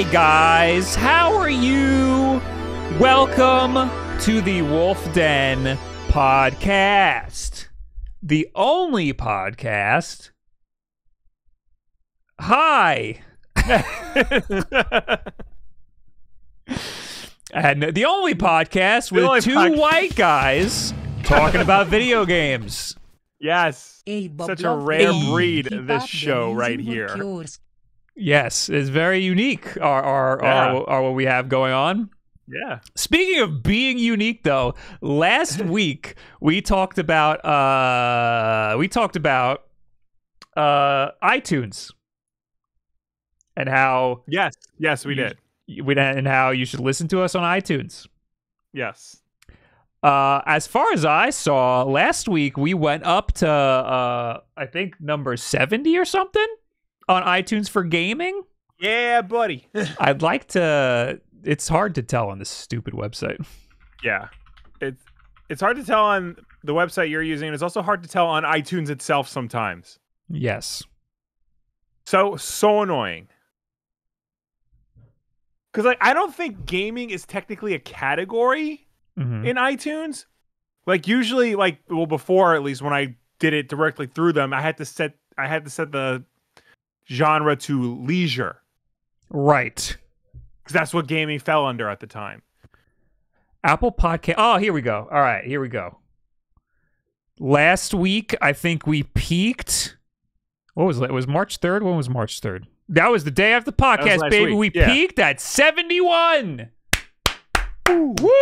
Hey guys, how are you? Welcome to the Wulff Den podcast. The only podcast. Hi. And the only podcast with two white guys talking about video games. Yes. Such a rare breed, this show right here. Yes, it's very unique, our what we have going on. Yeah. Speaking of being unique, though, last week we talked about iTunes and how how you should listen to us on iTunes. Yes. As far as I saw, last week we went up to I think number 70 or something on iTunes for gaming. Yeah, buddy. I'd like to. It's hard to tell on this stupid website. Yeah, it's hard to tell on the website you're using. And it's also hard to tell on iTunes itself sometimes. Yes. So annoying. Because like I don't think gaming is technically a category in iTunes. Like usually, like well, before at least when I did it directly through them, I had to set the genre to leisure, right? Because that's what gaming fell under at the time. Apple Podcast. Oh, here we go. All right, here we go. Last week, I think we peaked. What was it? It was March 3rd. When was March 3rd? That was the day after the podcast, baby. Week. We peaked at 71. Woo!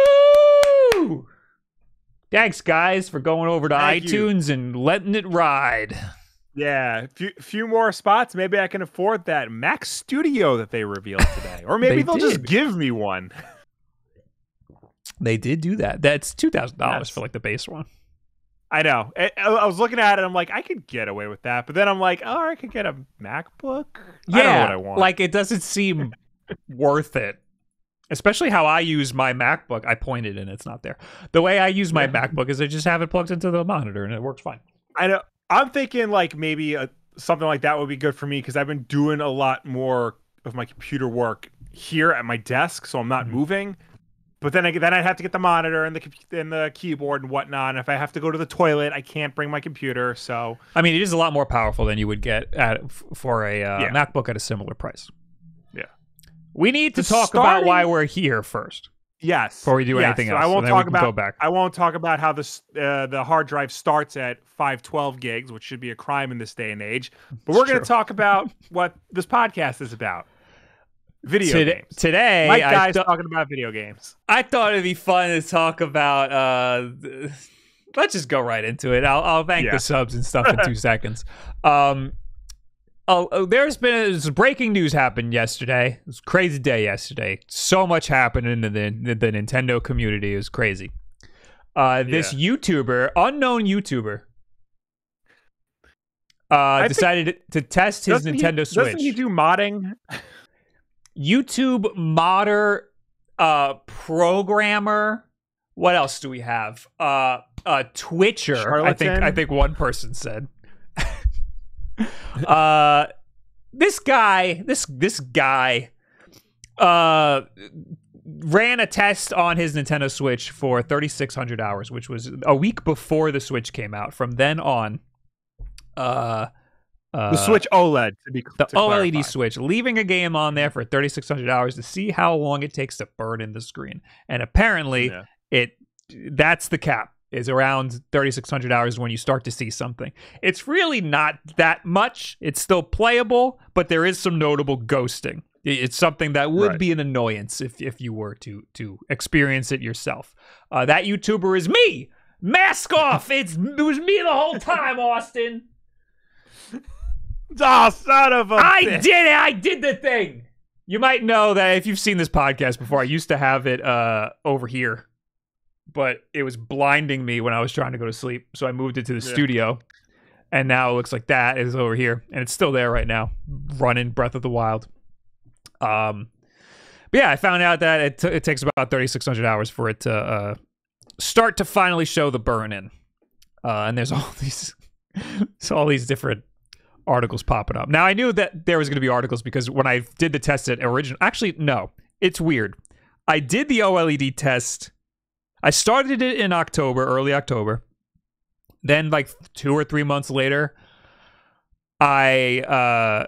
Thanks, guys, for going over to iTunes and letting it ride. Yeah, few more spots. Maybe I can afford that Mac Studio that they revealed today. Or maybe they'll just give me one. They did do that. That's $2,000 for like the base one. I know. I was looking at it. I'm like, I could get away with that. But then I'm like, oh, I could get a MacBook. Yeah, I don't know what I want. Like it doesn't seem worth it. Especially how I use my MacBook. I pointed and it's not there. The way I use my MacBook is I just have it plugged into the monitor and it works fine. I know. I'm thinking like maybe something like that would be good for me because I've been doing a lot more of my computer work here at my desk, so I'm not moving. But then I'd have to get the monitor and the keyboard and whatnot. And if I have to go to the toilet, I can't bring my computer. So I mean, it is a lot more powerful than you would get for a MacBook at a similar price. Yeah, we need to talk about why we're here first. Yes. Before we do anything else, I won't talk about. Go back. I won't talk about how the hard drive starts at 512 gigs, which should be a crime in this day and age. But we're going to talk about what this podcast is about: video games. Today, Mike Guy's talking about video games. I thought it'd be fun to talk about. Let's just go right into it. I'll thank the subs and stuff in 2 seconds. There's breaking news happened yesterday. It was a crazy day yesterday. So much happened in the Nintendo community. It was crazy. This YouTuber, unknown YouTuber, decided to test his Nintendo Switch. Doesn't he do modding? YouTube modder, programmer. What else do we have? A Twitcher. Charlatan. I think one person said. This guy ran a test on his Nintendo Switch for 3,600 hours, which was a week before the Switch came out. From then on, the Switch OLED, to clarify. OLED Switch, leaving a game on there for 3,600 hours to see how long it takes to burn in the screen. And apparently, that's the cap. Is around 3,600 hours when you start to see something. It's really not that much. It's still playable, but there is some notable ghosting. It's something that would be an annoyance if you were to experience it yourself. That YouTuber is me. Mask off. It was me the whole time, Austin. Oh, son of a bitch. Did it. I did the thing. You might know that if you've seen this podcast before, I used to have it over here. But it was blinding me when I was trying to go to sleep. So I moved it to the studio. And now it looks like that is over here. And it's still there right now. Running Breath of the Wild. But yeah, I found out that it takes about 3,600 hours for it to start to finally show the burn in. And there's all these different articles popping up. Now, I knew that there was going to be articles because when I did the test at original... Actually, no. It's weird. I did the OLED test. I started it in October, early October. Then, like, 2 or 3 months later, I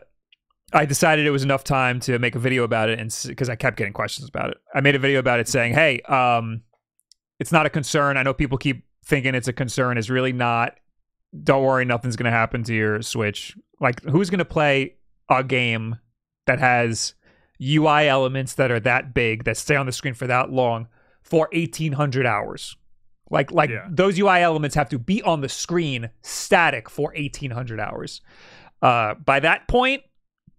decided it was enough time to make a video about it, and because I kept getting questions about it. I made a video about it saying, hey, it's not a concern. I know people keep thinking it's a concern. It's really not. Don't worry, nothing's going to happen to your Switch. Like, who's going to play a game that has UI elements that are that big, that stay on the screen for that long, for 1,800 hours? Like yeah. Those UI elements have to be on the screen static for 1,800 hours. By that point,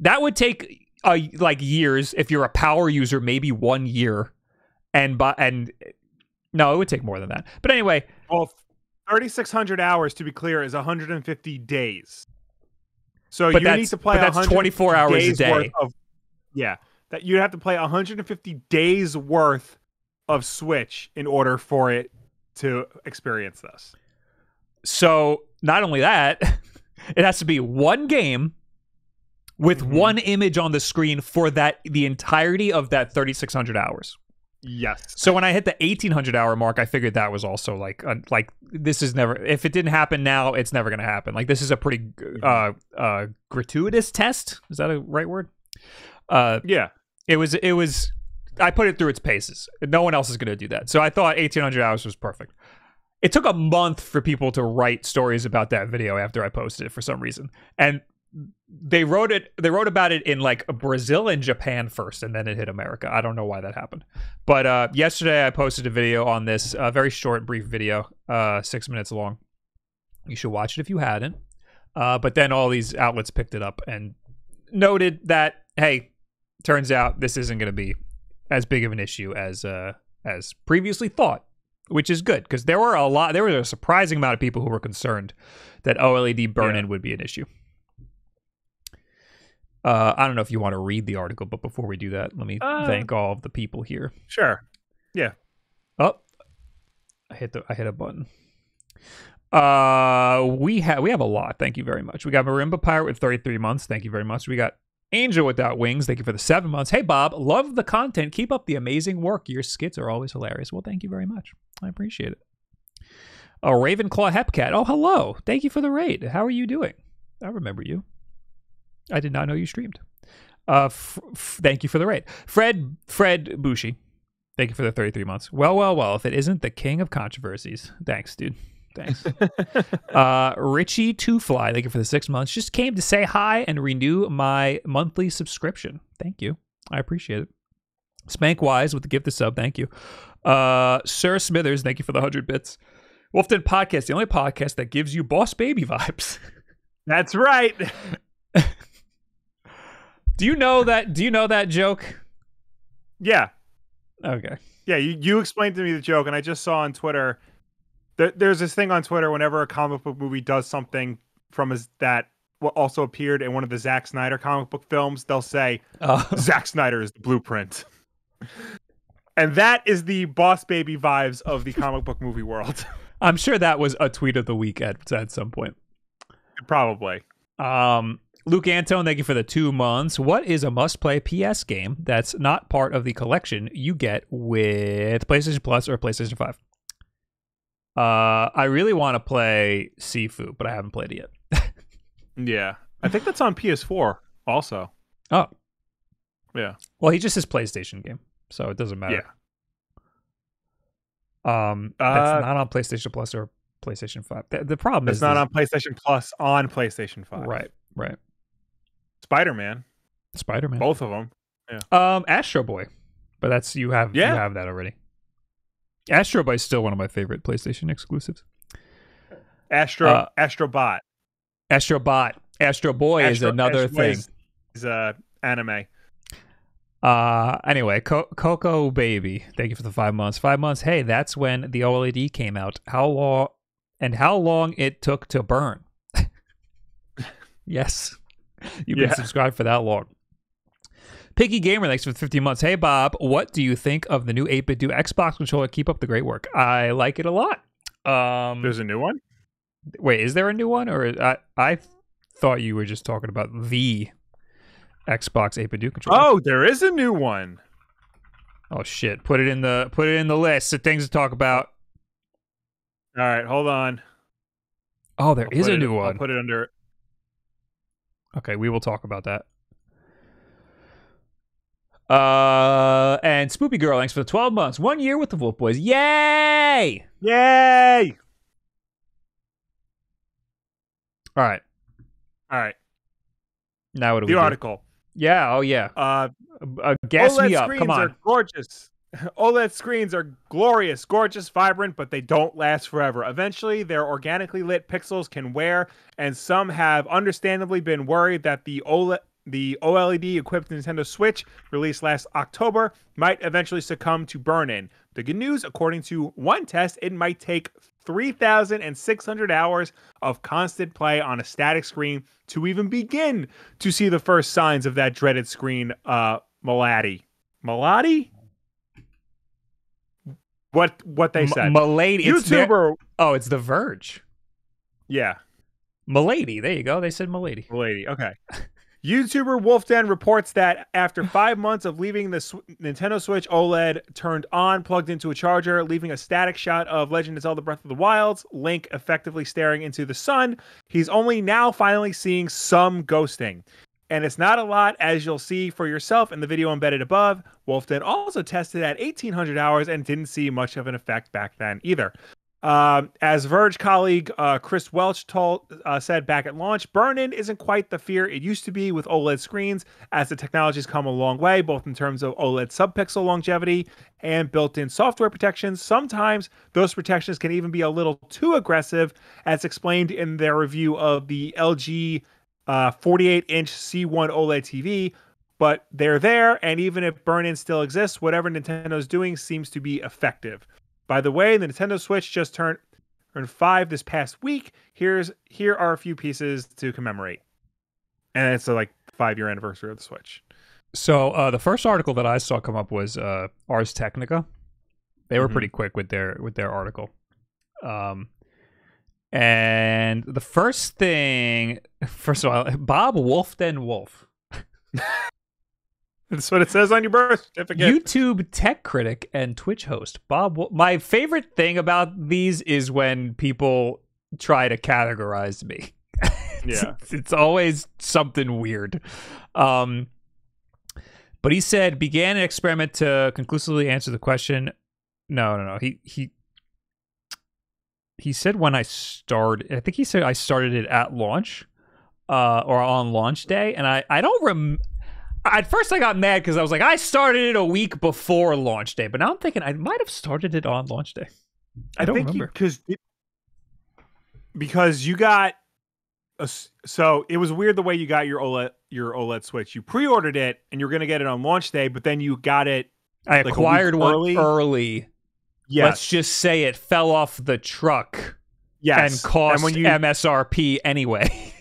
that would take like years. If you're a power user, maybe 1 year. And no, it would take more than that. But anyway... Well, 3,600 hours, to be clear, is 150 days. So you need to play 24 hours a day. Yeah, that you'd have to play 150 days worth of Switch in order for it to experience this. So not only that, it has to be one game with one image on the screen for the entirety of that 3,600 hours. Yes. So when I hit the 1,800 hour mark, I figured that was also like this is never, if it didn't happen now, it's never going to happen. Like, this is a pretty gratuitous test. Is that a right word? Yeah. It was, I put it through its paces. No one else is going to do that. So I thought 1,800 hours was perfect. It took a month for people to write stories about that video after I posted it for some reason. And they wrote about it in like Brazil and Japan first, and then it hit America. I don't know why that happened, but yesterday I posted a video on this, a very short, brief video, 6 minutes long. You should watch it if you hadn't. But then all these outlets picked it up and noted that, hey, turns out this isn't going to be as big of an issue as previously thought, which is good, because there was a surprising amount of people who were concerned that OLED burn-in would be an issue. I don't know if you want to read the article, but before we do that, let me thank all of the people here. Sure. Yeah. Oh, I hit a button. We have a lot. Thank you very much. We got Marimba Pirate with 33 months. Thank you very much. We got Angel Without Wings. Thank you for the 7 months. Hey, Bob, love the content. Keep up the amazing work. Your skits are always hilarious. Well, thank you very much. I appreciate it. Oh, Ravenclaw Hepcat. Oh, hello. Thank you for the raid. How are you doing? I remember you. I did not know you streamed. Thank you for the raid. Fred Bushi, thank you for the 33 months. Well, if it isn't the king of controversies. Thanks, dude. Thanks. Richie Two Fly, thank you for the 6 months. Just came to say hi and renew my monthly subscription. Thank you. I appreciate it. Spankwise with the gift of sub. Thank you. Sir Smithers, thank you for the 100 bits. Wulff Den Podcast, the only podcast that gives you boss baby vibes. That's right. Do you know that joke? Yeah. Okay. Yeah, you explained to me the joke, and I just saw on Twitter, there's this thing on Twitter whenever a comic book movie does something from that also appeared in one of the Zack Snyder comic book films, they'll say, Zack Snyder is the blueprint. And that is the boss baby vibes of the comic book movie world. I'm sure that was a tweet of the week at some point. Probably. Luke Antone, thank you for the 2 months. What is a must-play PS game that's not part of the collection you get with PlayStation Plus or PlayStation 5? I really want to play Sifu, but I haven't played it yet. Yeah. I think that's on PS4 also. Oh. Yeah. Well, he just says PlayStation game, so it doesn't matter. Yeah. That's not on PlayStation Plus or PlayStation 5. The problem is... It's not on PlayStation Plus on PlayStation 5. Right. Spider-Man, both of them. Yeah. Astro Boy, but that's you have that already. Astro Boy is still one of my favorite PlayStation exclusives. Astrobot, Astro Boy is another thing. Is anime. Anyway, Coco Baby, thank you for the 5 months. 5 months. Hey, that's when the OLED came out. How long it took to burn? Yes. You've been subscribed for that long. Piggy Gamer, thanks for 15 months. Hey, Bob, what do you think of the new 8BitDo Xbox controller? Keep up the great work. I like it a lot. There's a new one? Wait, is there a new one? Or I thought you were just talking about the Xbox 8BitDo controller. Oh, there is a new one. Oh shit! Put it in the list of things to talk about. All right, hold on. Oh, there is a new one. I'll put it under. Okay, we will talk about that. And Spoopy Girl, thanks for the 12 months. 1 year with the Wulff Boys. Yay! Yay! All right. All right. Now what do we do? The article. Yeah, oh yeah. Gas me up, come on. OLED screens are gorgeous. OLED screens are glorious, gorgeous, vibrant, but they don't last forever. Eventually, their organically lit pixels can wear, and some have understandably been worried that the OLED-equipped Nintendo Switch, released last October, might eventually succumb to burn-in. The good news, according to one test, it might take 3,600 hours of constant play on a static screen to even begin to see the first signs of that dreaded screen malady. Malady? What they said. Malady. YouTuber. Oh, it's The Verge. Yeah. Malady. There you go. They said malady. Malady. Okay. YouTuber Wulff Den reports that after 5 months of leaving the Nintendo Switch OLED turned on, plugged into a charger, leaving a static shot of Legend of Zelda Breath of the Wild's Link effectively staring into the sun, he's only now finally seeing some ghosting. And it's not a lot, as you'll see for yourself in the video embedded above. Wulff Den also tested at 1,800 hours and didn't see much of an effect back then either. As Verge colleague Chris Welch said back at launch, burn-in isn't quite the fear it used to be with OLED screens, as the technology's come a long way, both in terms of OLED subpixel longevity and built-in software protections. Sometimes those protections can even be a little too aggressive, as explained in their review of the LG 48-inch C1 OLED TV. But they're there, and even if burn-in still exists, whatever Nintendo's doing seems to be effective. By the way, the Nintendo Switch just turned 5 this past week. Here are a few pieces to commemorate. And it's like the 5-year anniversary of the Switch. So the first article that I saw come up was Ars Technica. They were pretty quick with their article. And the first thing, first of all, Bob Wulff Den Wolf. That's what it says on your birth certificate. YouTube tech critic and Twitch host Bob Wulff. My favorite thing about these is when people try to categorize me. Yeah. It's always something weird. But he said, began an experiment to conclusively answer the question. No. He said when I started, I think he said I started it at launch or on launch day. And I don't remember. At first, I got mad because I was like, I started it a week before launch day. But now I'm thinking I might have started it on launch day. I don't think remember. Because you got... So it was weird the way you got your OLED Switch. You pre-ordered it, and you were going to get it on launch day, but then you got it... I like acquired one early. Yes. Let's just say it fell off the truck. Yes. And cost MSRP anyway.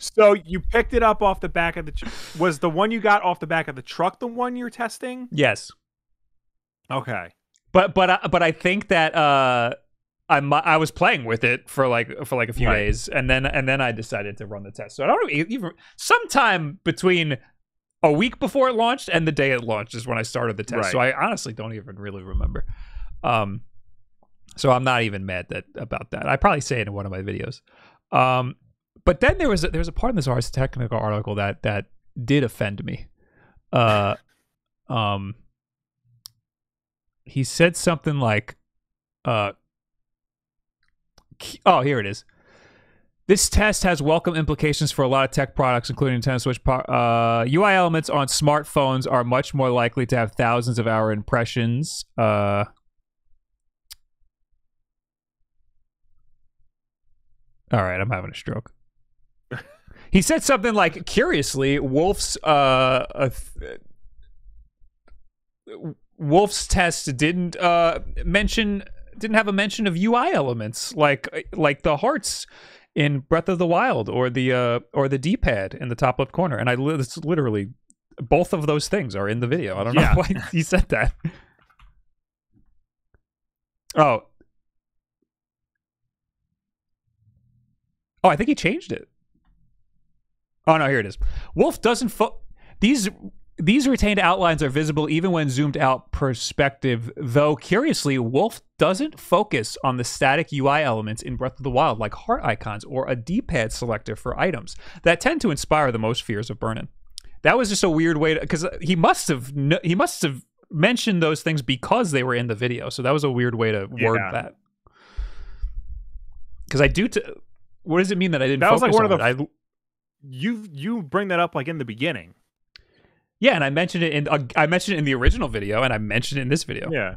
So you picked it up off the back of the... Was the one you got off the back of the truck the one you're testing? Yes. Okay. But I think that I was playing with it for like a few days, and then I decided to run the test. So I don't even... Sometime between a week before it launched and the day it launched is when I started the test. Right. So I honestly don't even really remember. So I'm not even mad about that. I probably say it in one of my videos. But then there was a part in this Ars Technica article that did offend me. He said something like, oh, here it is. This test has welcome implications for a lot of tech products, including Nintendo Switch. UI elements on smartphones are much more likely to have thousands of our impressions. All right, I'm having a stroke. He said something like, curiously, Wulff's test didn't have a mention of UI elements like the hearts in Breath of the Wild or the D-pad in the top left corner. And it's literally both of those things are in the video. I don't know why he said that. Oh, I think he changed it. Oh no, here it is. Wulff doesn't these retained outlines are visible even when zoomed out perspective, though curiously, Wulff doesn't focus on the static UI elements in Breath of the Wild, like heart icons or a D-pad selector for items that tend to inspire the most fears of burn-in. That was just a weird way to, because he must have mentioned those things because they were in the video, so that was a weird way to word that. Because what does it mean that I didn't? That focus was like one on of the. You bring that up like in the beginning. Yeah, and I mentioned it in the original video, and I mentioned it in this video. Yeah.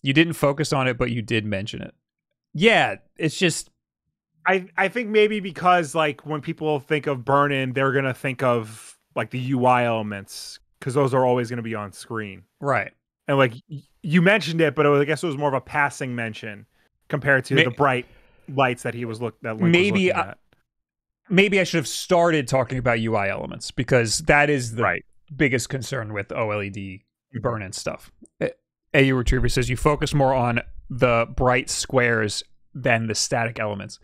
You didn't focus on it, but you did mention it. Yeah, it's just I think maybe because like when people think of burn-in, they're gonna think of like the UI elements because those are always gonna be on screen, right? And like you mentioned it, but it was, I guess it was more of a passing mention compared to the bright lights that Link was looking at. Maybe I should have started talking about UI elements because that is the biggest concern with OLED burn-in stuff. AU Retriever says you focus more on the bright squares than the static elements.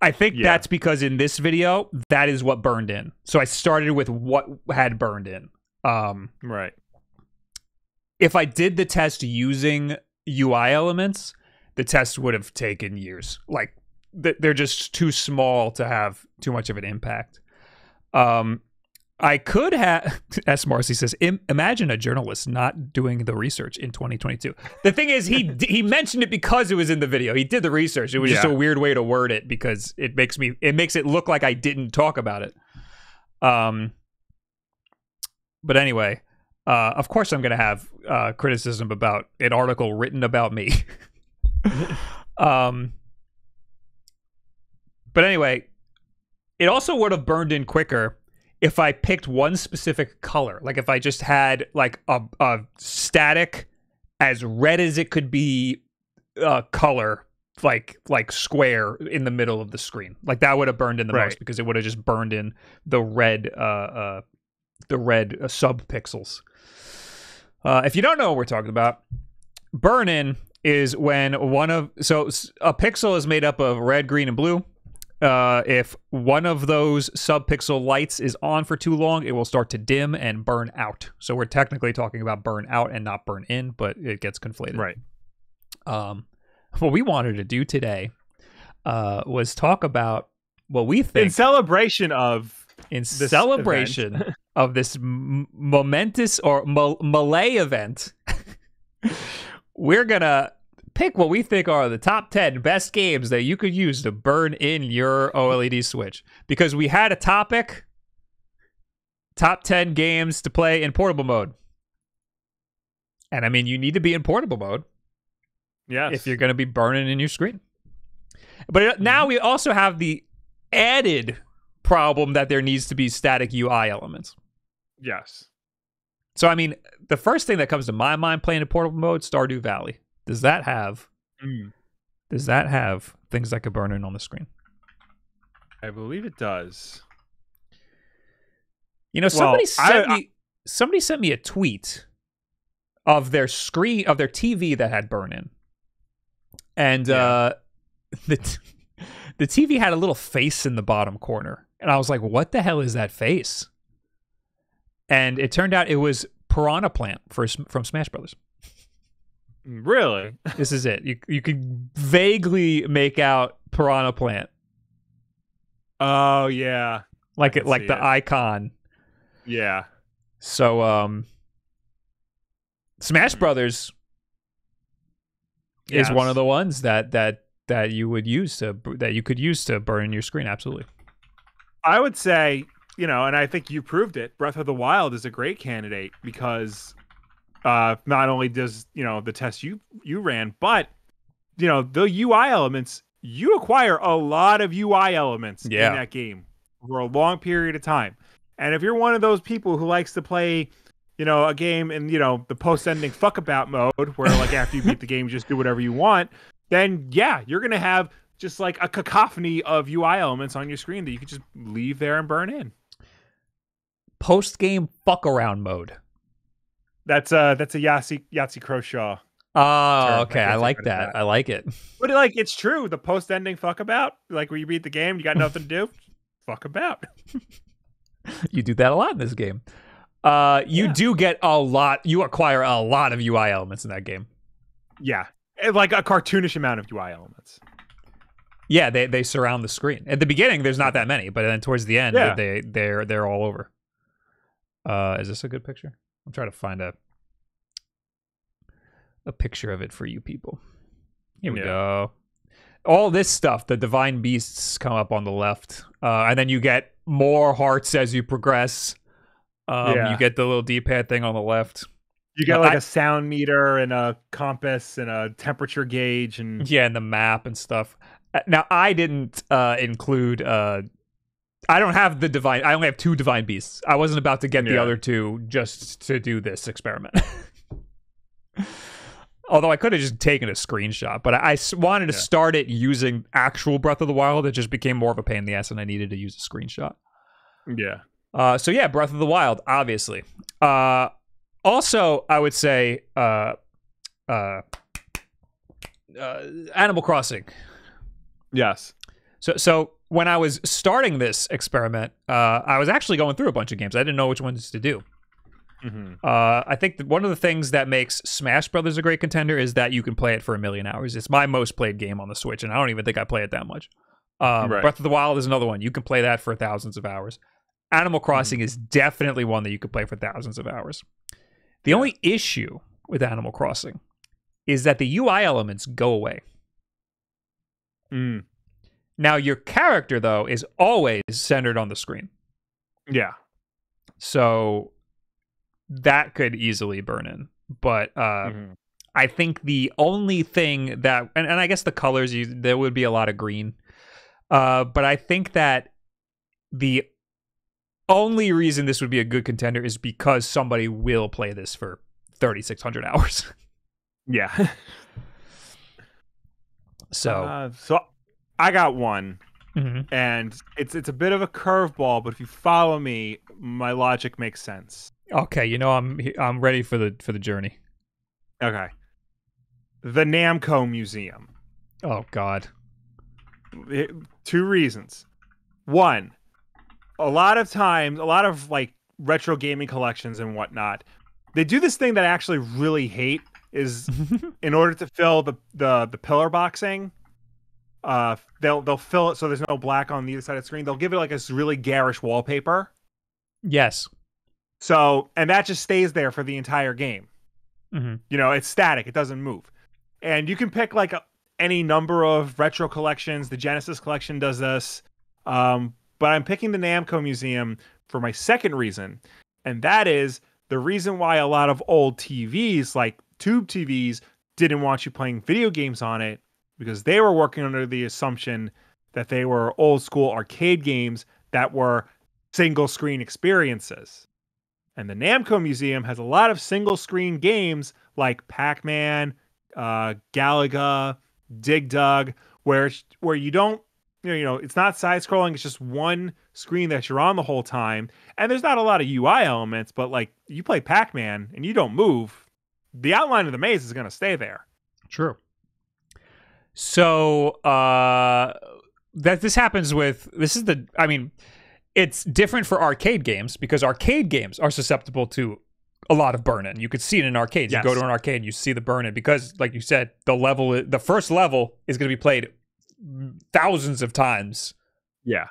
I think that's because in this video, that is what burned in. So I started with what had burned in. Right. If I did the test using UI elements, the test would have taken years. Like, they're just too small to have too much of an impact. I could have, S. Marcy says, imagine a journalist not doing the research in 2022. The thing is, he mentioned it because it was in the video. He did the research. It was just a weird way to word it because it makes it look like I didn't talk about it. But anyway, of course I'm going to have criticism about an article written about me. But anyway, it also would have burned in quicker if I picked one specific color. Like if I just had like a static, as red as it could be, color, like square in the middle of the screen. Like that would have burned in the most because it would have just burned in the red sub pixels. If you don't know what we're talking about, burn in is when a pixel is made up of red, green, and blue. If one of those sub-pixel lights is on for too long, it will start to dim and burn out. So we're technically talking about burn out and not burn in, but it gets conflated. Right. What we wanted to do today was talk about what we think in celebration of this momentous or melee event. We're gonna pick what we think are the top 10 best games that you could use to burn in your OLED Switch. Because we had a topic, top 10 games to play in portable mode. And I mean, you need to be in portable mode if you're going to be burning in your screen. But now we also have the added problem that there needs to be static UI elements. Yes. So, I mean, the first thing that comes to my mind playing in portable mode, Stardew Valley. Does that have things that could burn in on the screen? I believe it does. You know, somebody sent me a tweet of their screen of their TV that had burn in. And the TV had a little face in the bottom corner. And I was like, what the hell is that face? And it turned out it was Piranha Plant from Smash Brothers. Really? This is it. You could vaguely make out Piranha Plant. Oh yeah. Like the icon. Yeah. So Smash Brothers is one of the ones that you would use to burn in your screen, absolutely. I would say, you know, and I think you proved it, Breath of the Wild is a great candidate because not only does, you know, the test you ran, but, you know, the UI elements, you acquire a lot of UI elements in that game for a long period of time. And if you're one of those people who likes to play, you know, a game in, you know, the post-ending fuck-about mode, where, like, after you beat the game, just do whatever you want, then, yeah, you're going to have just, like, a cacophony of UI elements on your screen that you could just leave there and burn in. Post-game fuck-around mode. That's a Yahtzee Croshaw. Oh, okay. I like that. I like it. But like, it's true. The post-ending fuck about, like where you beat the game, you got nothing to do. fuck about. You do that a lot in this game. You do get a lot. You acquire a lot of UI elements in that game. Yeah, like a cartoonish amount of UI elements. Yeah, they surround the screen. At the beginning, there's not that many, but then towards the end, they're all over. Is this a good picture? I'm trying to find a picture of it for you people. Here we go. All this stuff, the divine beasts come up on the left, and then you get more hearts as you progress. You get the little D-pad thing on the left. You get like a sound meter and a compass and a temperature gauge and and the map and stuff. Now I didn't include. I don't have the divine. I only have 2 divine beasts. I wasn't about to get the other 2 just to do this experiment. Although I could have just taken a screenshot, but I wanted to start it using actual Breath of the Wild. It just became more of a pain in the ass, and I needed to use a screenshot. Yeah. So yeah, Breath of the Wild, obviously. Also, I would say Animal Crossing. Yes. So when I was starting this experiment, I was actually going through a bunch of games. I didn't know which ones to do. Mm-hmm. I think that one of the things that makes Smash Brothers a great contender is that you can play it for a million hours. It's my most played game on the Switch, and I don't even think I play it that much. Breath of the Wild is another one. You can play that for thousands of hours. Animal Crossing is definitely one that you can play for thousands of hours. The only issue with Animal Crossing is that the UI elements go away. Mm. Now, your character, though, is always centered on the screen. Yeah. So that could easily burn in. But I think the only thing that... And I guess the colors, there would be a lot of green. But I think that the only reason this would be a good contender is because somebody will play this for 3,600 hours. Yeah. So I got one, and it's a bit of a curveball, but if you follow me, my logic makes sense. Okay, you know I'm ready for the journey. Okay, the Namco Museum. Oh God. 2 reasons. 1, a lot of times, a lot of like retro gaming collections and whatnot, they do this thing that I actually really hate. Is in order to fill the pillar boxing, they'll fill it so there's no black on either side of the screen. They'll give it like this really garish wallpaper. Yes. So, and that just stays there for the entire game. Mm-hmm. You know, it's static. It doesn't move. And you can pick like any number of retro collections. The Genesis collection does this. But I'm picking the Namco Museum for my second reason. And that is the reason why a lot of old TVs, like tube TVs, didn't want you playing video games on it, because they were working under the assumption that they were old school arcade games that were single screen experiences. And the Namco Museum has a lot of single screen games like Pac-Man, Galaga, Dig Dug, where you don't, you know, it's not side scrolling. It's just one screen that you're on the whole time. And there's not a lot of UI elements, but like you play Pac-Man and you don't move, the outline of the maze is going to stay there. True. So that this happens with, this is the, I mean, it's different for arcade games because arcade games are susceptible to a lot of burn-in. You could see it in arcades. Yes. You go to an arcade and you see the burn-in because, like you said, the first level is going to be played thousands of times. Yeah.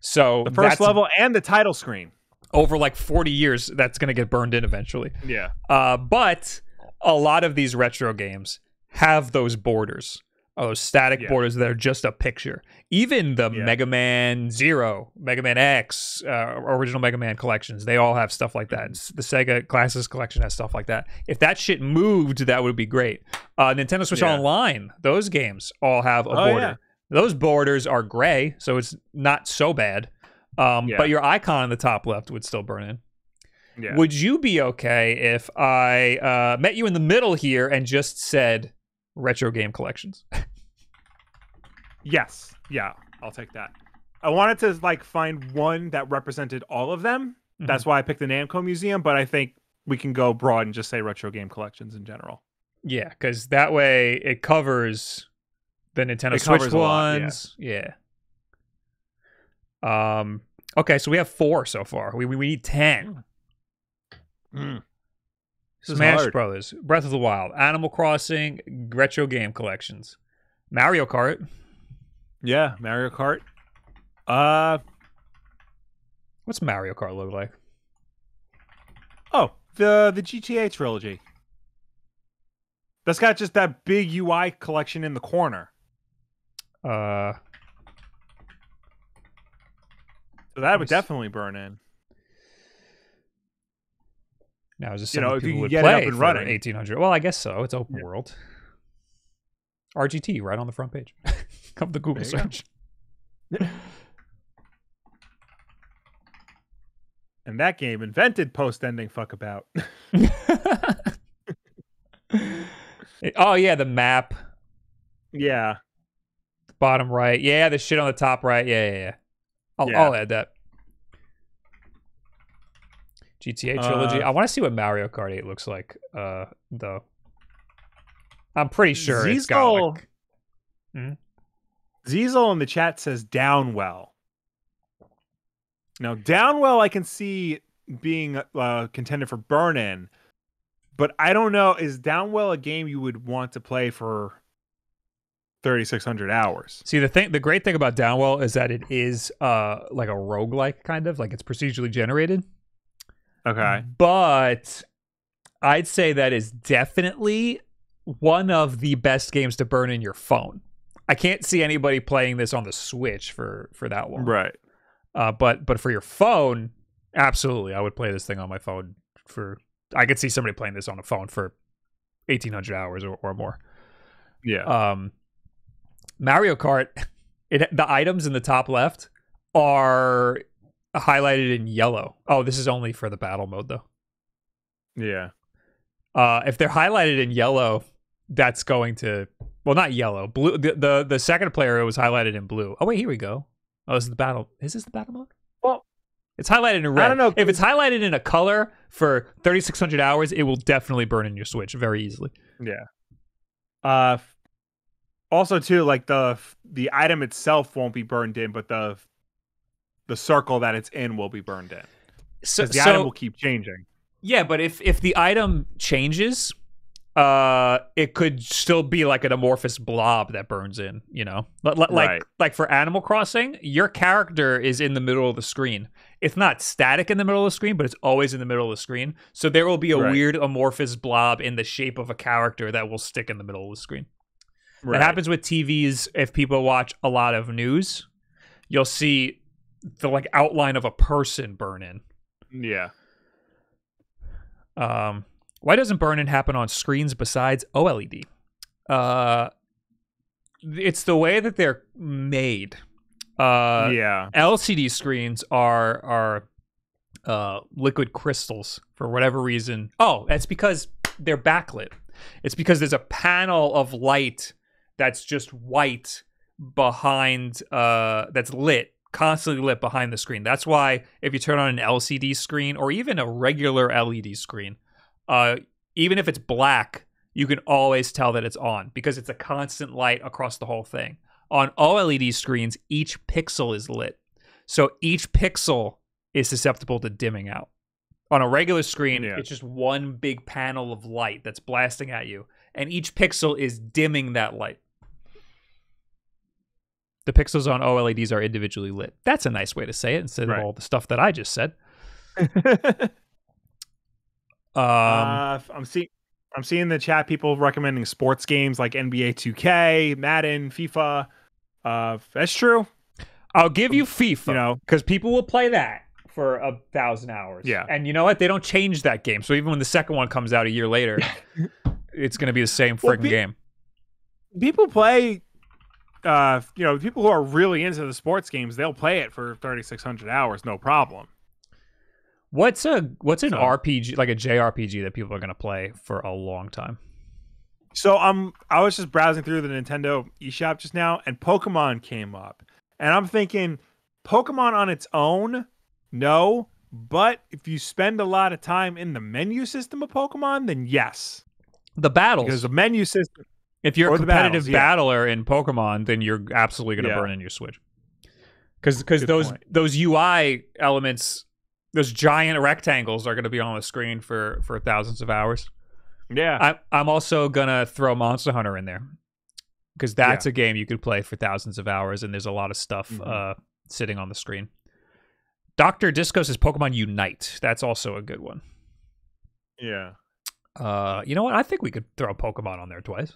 So the first level and the title screen. Over like 40 years, that's going to get burned in eventually. Yeah. But a lot of these retro games have those borders, those static borders that are just a picture. Even the Mega Man 0, Mega Man X, original Mega Man collections, they all have stuff like that. The Sega Classics collection has stuff like that. If that shit moved, that would be great. Nintendo Switch Online, those games all have a border. Yeah. Those borders are gray, so it's not so bad. But your icon in the top left would still burn in. Yeah. Would you be okay if I met you in the middle here and just said retro game collections? Yes. Yeah, I'll take that. I wanted to like find one that represented all of them. Mm-hmm. That's why I picked the Namco Museum, but I think we can go broad and just say retro game collections in general. Yeah, because that way it covers the Nintendo Switch ones. Yeah. Okay, so we have 4 so far. We need 10. Mm. Smash Brothers, Breath of the Wild, Animal Crossing, retro game collections, Mario Kart. Yeah, Mario Kart. What's Mario Kart look like? Oh, the GTA trilogy. That's got just that big UI collection in the corner. So that would definitely burn in. Now is this something people would play for 1800? Well, I guess so. It's open world. RGT right on the front page of the Google search. And that game invented post-ending fuck about. Oh yeah, the map. Yeah. Bottom right. Yeah, the shit on the top right. Yeah. I'll add that. GTA trilogy. I want to see what Mario Kart 8 looks like, though. I'm pretty sure Ziesel, it's got like... Ziesel in the chat says Downwell. Now, Downwell I can see being contended for burn-in, but I don't know. Is Downwell a game you would want to play for 3,600 hours? See, the great thing about Downwell is that it is like a roguelike, kind of. Like, it's procedurally generated. Okay. But I'd say that is definitely one of the best games to burn in your phone. I can't see anybody playing this on the Switch for that long. Right. But for your phone, absolutely, I would play this thing on my phone for... I could see somebody playing this on a phone for 1,800 hours or more. Yeah. Mario Kart, the items in the top left are highlighted in yellow. Oh, this is only for the battle mode, though. Yeah. If they're highlighted in yellow, that's going to... Well, not yellow. Blue. The second player, it was highlighted in blue. Oh, wait, here we go. Oh, this is the battle. Is this the battle mode? Well, it's highlighted in red. I don't know. If it's highlighted in a color for 3,600 hours, it will definitely burn in your Switch very easily. Yeah. Also, too, like the item itself won't be burned in, but the circle that it's in will be burned in. So the item will keep changing. Yeah, but if the item changes, it could still be like an amorphous blob that burns in, you know, like for Animal Crossing, your character is in the middle of the screen. It's not static in the middle of the screen, but it's always in the middle of the screen. So there will be a weird amorphous blob in the shape of a character that will stick in the middle of the screen. Right. That happens with TVs. If people watch a lot of news, you'll see the like outline of a person burn in. Yeah. Why doesn't burn-in happen on screens besides OLED? It's the way that they're made. Yeah. LCD screens are liquid crystals for whatever reason. Oh, that's because they're backlit. It's because there's a panel of light that's just white behind, that's lit, constantly lit behind the screen. That's why if you turn on an LCD screen or even a regular LED screen, even if it's black, you can always tell that it's on because it's a constant light across the whole thing. On OLED screens, each pixel is lit. So each pixel is susceptible to dimming out. On a regular screen, it's just one big panel of light that's blasting at you. And each pixel is dimming that light. The pixels on OLEDs are individually lit. That's a nice way to say it instead of all the stuff that I just said. I'm seeing the chat people recommending sports games like NBA 2K, Madden, FIFA. That's true. I'll give you FIFA, you know, because people will play that for 1,000 hours. Yeah, and you know what? They don't change that game, so even when the second one comes out a year later, it's going to be the same freaking game. People play, you know, people who are really into the sports games, they'll play it for 3,600 hours, no problem. What's an RPG, like a JRPG, that people are gonna play for a long time? So I was just browsing through the Nintendo eShop just now, and Pokemon came up, and I'm thinking Pokemon on its own, no, but if you spend a lot of time in the menu system of Pokemon, then yes, the battles, because the menu system. If you're a competitive battler in Pokemon, then you're absolutely gonna burn in your Switch. Because those UI elements, those giant rectangles are going to be on the screen for thousands of hours. Yeah. I'm also going to throw Monster Hunter in there, because that's a game you could play for thousands of hours, and there's a lot of stuff sitting on the screen. Dr. Disco says Pokemon Unite. That's also a good one. Yeah. You know what? I think we could throw Pokemon on there twice.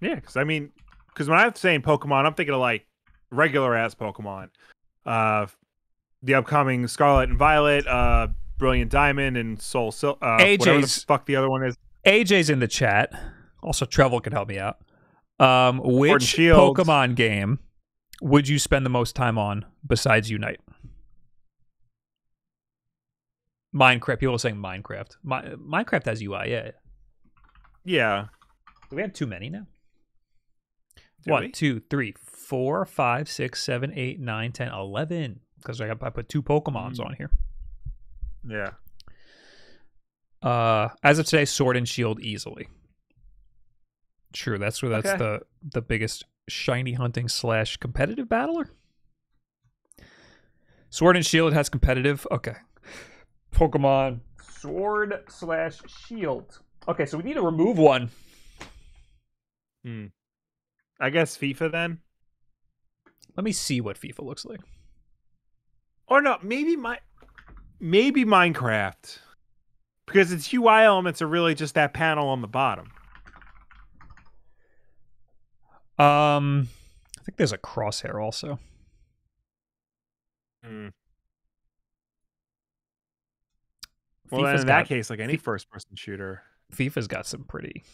Yeah, because I mean, because when I'm saying Pokemon, I'm thinking of like regular ass Pokemon, the upcoming Scarlet and Violet, Brilliant Diamond, and Soul Silver. Whatever the fuck the other one is. AJ's in the chat. Also, Trevor can help me out. Which Pokemon game would you spend the most time on besides Unite? Minecraft. People are saying Minecraft. Minecraft has UI. Yeah. Yeah. We have too many now. Did 1, 2, 3, 4, 5, 6, 7, 8, 9, 10, 11. Because I put 2 Pokemons on here. Yeah. As of today, Sword and Shield easily. True. That's where that's the biggest shiny hunting / competitive battler. Sword and Shield has competitive. Okay. Pokemon Sword / Shield. Okay, so we need to remove one. I guess FIFA then. Let me see what FIFA looks like. Or no, maybe Minecraft, because its UI elements are really just that panel on the bottom. I think there's a crosshair also. Well, in that case, like any first-person shooter, FIFA's got some pretty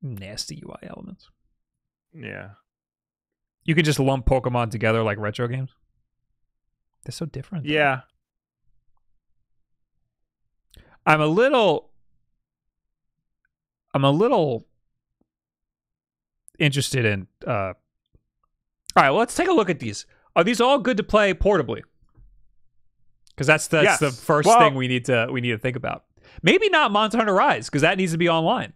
nasty UI elements. Yeah. You could just lump Pokemon together like retro games. They're so different. Yeah. I'm a little interested in all right, well, let's take a look at these. Are these all good to play portably? Because that's the first thing we need to think about. Maybe not Monster Hunter Rise, because that needs to be online.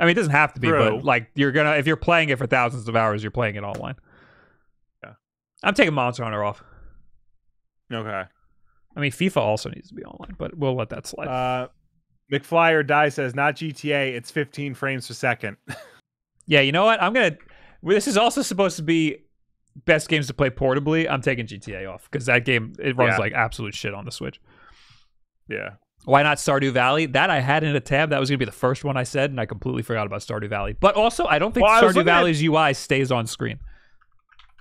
I mean, it doesn't have to be, but like if you're playing it for thousands of hours, you're playing it online. Yeah, I'm taking Monster Hunter off. Okay. I mean, FIFA also needs to be online, but we'll let that slide. McFly or Die says not GTA. It's 15 frames per second. Yeah, you know what? This is also supposed to be best games to play portably. I'm taking GTA off, because that game runs like absolute shit on the Switch. Yeah. Why not Stardew Valley? That I had in a tab. That was going to be the first one I said, and I completely forgot about Stardew Valley. But also, I don't think Stardew Valley's UI stays on screen.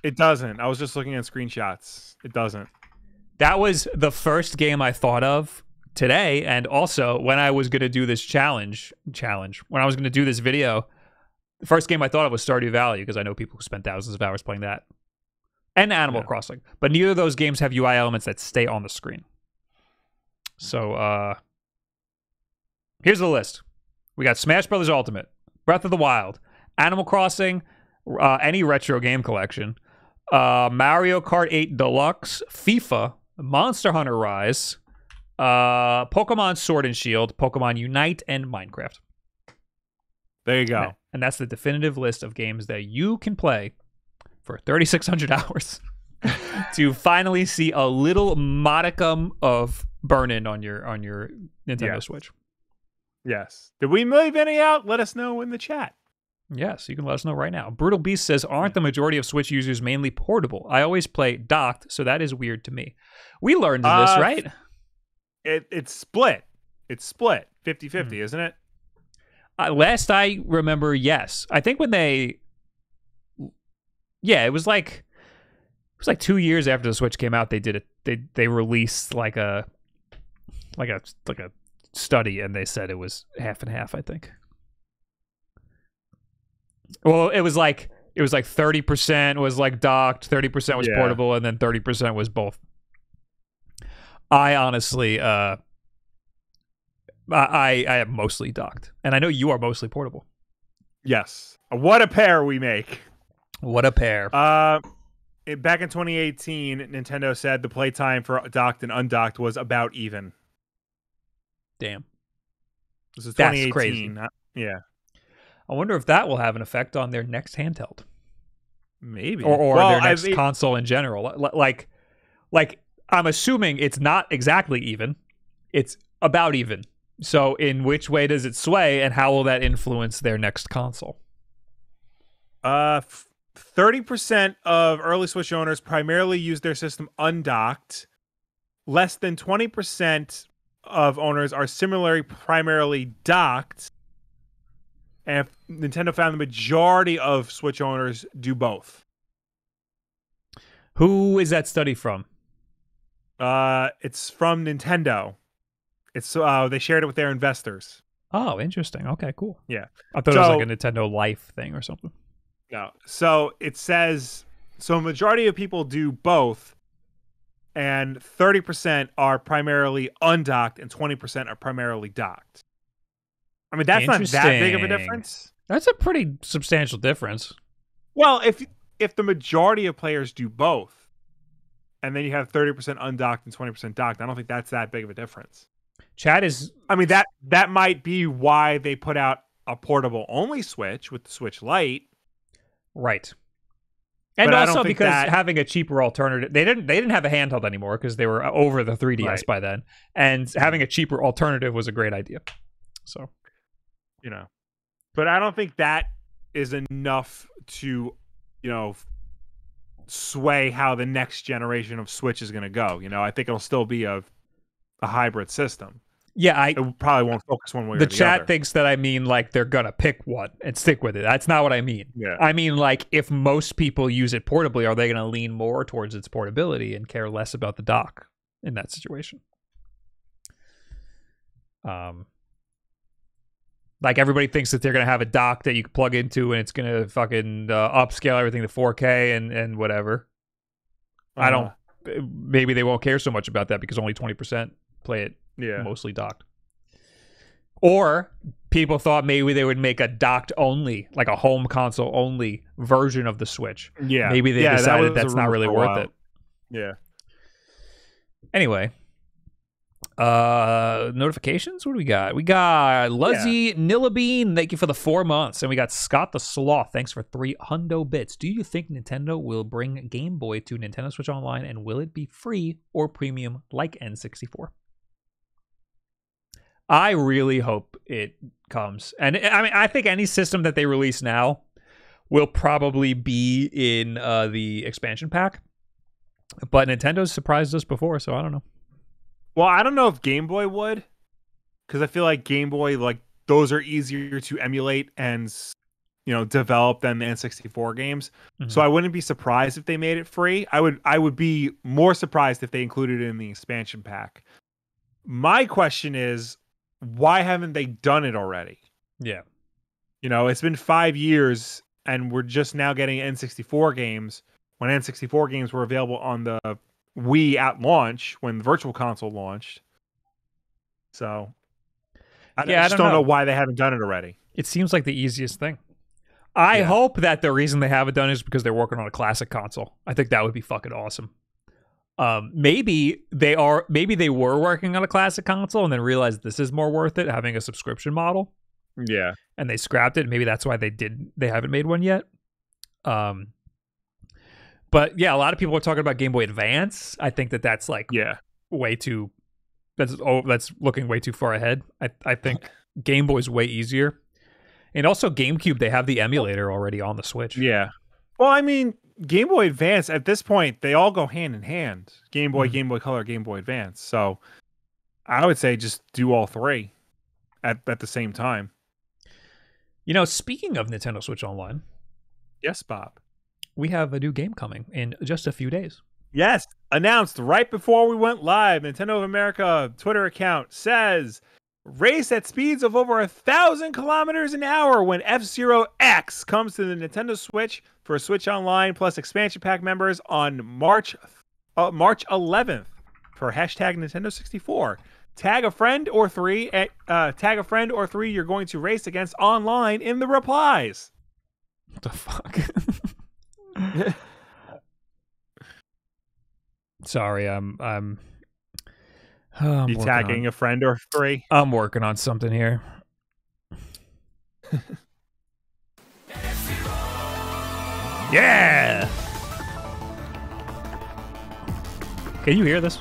It doesn't. I was just looking at screenshots. It doesn't. That was the first game I thought of today, and also when I was going to do this challenge, when I was going to do this video, the first game I thought of was Stardew Valley, because I know people who spend thousands of hours playing that. And Animal Crossing. But neither of those games have UI elements that stay on the screen. So, here's the list. We got Smash Brothers Ultimate, Breath of the Wild, Animal Crossing, any retro game collection, Mario Kart 8 Deluxe, FIFA, Monster Hunter Rise, Pokemon Sword and Shield, Pokemon Unite, and Minecraft. There you go. And that's the definitive list of games that you can play for 3,600 hours to finally see a little modicum of burn-in on your Nintendo Switch. Yes. Did we leave any out? Let us know in the chat. Yes, you can let us know right now. Brutal Beast says, aren't the majority of Switch users mainly portable? I always play docked, so that is weird to me. We learned this, right? It's split. It's split. 50-50, isn't it? Last I remember, yes. I think when they... Yeah, it was like 2 years after the Switch came out, they did it. They released like a study, and they said it was half and half, I think. Well, it was like 30% was like docked, 30% was portable, and then 30% was both. I honestly I am mostly docked, and I know you are mostly portable. Yes. What a pair we make. What a pair. Back in 2018, Nintendo said the playtime for docked and undocked was about even. Damn. This is 2018. That's crazy. Yeah. I wonder if that will have an effect on their next handheld. Maybe. Or well, their next console in general. Like, I'm assuming it's not exactly even. It's about even. So in which way does it sway, and how will that influence their next console? 30% of early Switch owners primarily use their system undocked. Less than 20% of owners are similarly primarily docked. And Nintendo found the majority of Switch owners do both. Who is that study from? It's from Nintendo. It's they shared it with their investors. Oh, interesting. Okay, cool. Yeah. I thought it was like a Nintendo Life thing or something. No. So it says, so a majority of people do both, and 30% are primarily undocked and 20% are primarily docked. I mean, that's not that big of a difference. That's a pretty substantial difference. Well, if the majority of players do both, and then you have 30% undocked and 20% docked, I don't think that's that big of a difference. Chat is... I mean, that might be why they put out a portable-only Switch with the Switch Lite. Right. And but also because having a cheaper alternative... They didn't have a handheld anymore because they were over the 3DS by then. And having a cheaper alternative was a great idea. So... You know, but I don't think that is enough to, you know, sway how the next generation of Switch is going to go. You know, I think it'll still be a hybrid system. Yeah, it probably won't focus one way or the other. The chat thinks that I mean like they're going to pick one and stick with it. That's not what I mean. Yeah. I mean, like, if most people use it portably, are they going to lean more towards its portability and care less about the dock in that situation? Like, everybody thinks that they're going to have a dock that you can plug into and it's going to fucking upscale everything to 4K and whatever. I don't... Maybe they won't care so much about that because only 20% play it mostly docked. Or people thought maybe they would make a docked-only, like a home console-only version of the Switch. Yeah. Maybe they decided that's not really worth it. Yeah. Anyway... notifications? What do we got? We got Luzzy Nillabean. Thank you for the 4 months. And we got Scott the Sloth. Thanks for 300 bits. Do you think Nintendo will bring Game Boy to Nintendo Switch Online, and will it be free or premium like N64? I really hope it comes. And I mean, I think any system that they release now will probably be in the expansion pack. But Nintendo's surprised us before, so I don't know. Well, I don't know if Game Boy would, because I feel like Game Boy, like, those are easier to emulate and, you know, develop than the N64 games. Mm-hmm. So I wouldn't be surprised if they made it free. I would be more surprised if they included it in the expansion pack. My question is, why haven't they done it already? Yeah. You know, it's been 5 years and we're just now getting N64 games when N64 games were available on the Wii at launch, when the Virtual Console launched. So I just don't know why they haven't done it already. It seems like the easiest thing. I hope that the reason they haven't done it is because they're working on a classic console. I think that would be fucking awesome. Maybe they were working on a classic console and then realized this is more worth it, having a subscription model. Yeah. And they scrapped it. Maybe that's why they haven't made one yet. But yeah, a lot of people are talking about Game Boy Advance. I think that's like way too... That's looking way too far ahead. I think Game Boy's way easier. And also GameCube, they have the emulator already on the Switch. Yeah. Well, I mean, Game Boy Advance, at this point, they all go hand in hand. Game Boy, Game Boy Color, Game Boy Advance. So I would say just do all three at the same time. You know, speaking of Nintendo Switch Online... Yes, Bob. We have a new game coming in just a few days. Yes, announced right before we went live. Nintendo of America Twitter account says, race at speeds of over 1,000 kilometers an hour when F-Zero X comes to the Nintendo Switch for Switch Online plus expansion pack members on March 11th for hashtag Nintendo 64. Tag a friend or three. Tag a friend or three you're going to race against online in the replies. What the fuck? Sorry, I'm you tagging a friend or three? I'm working on something here. Yeah! Can you hear this?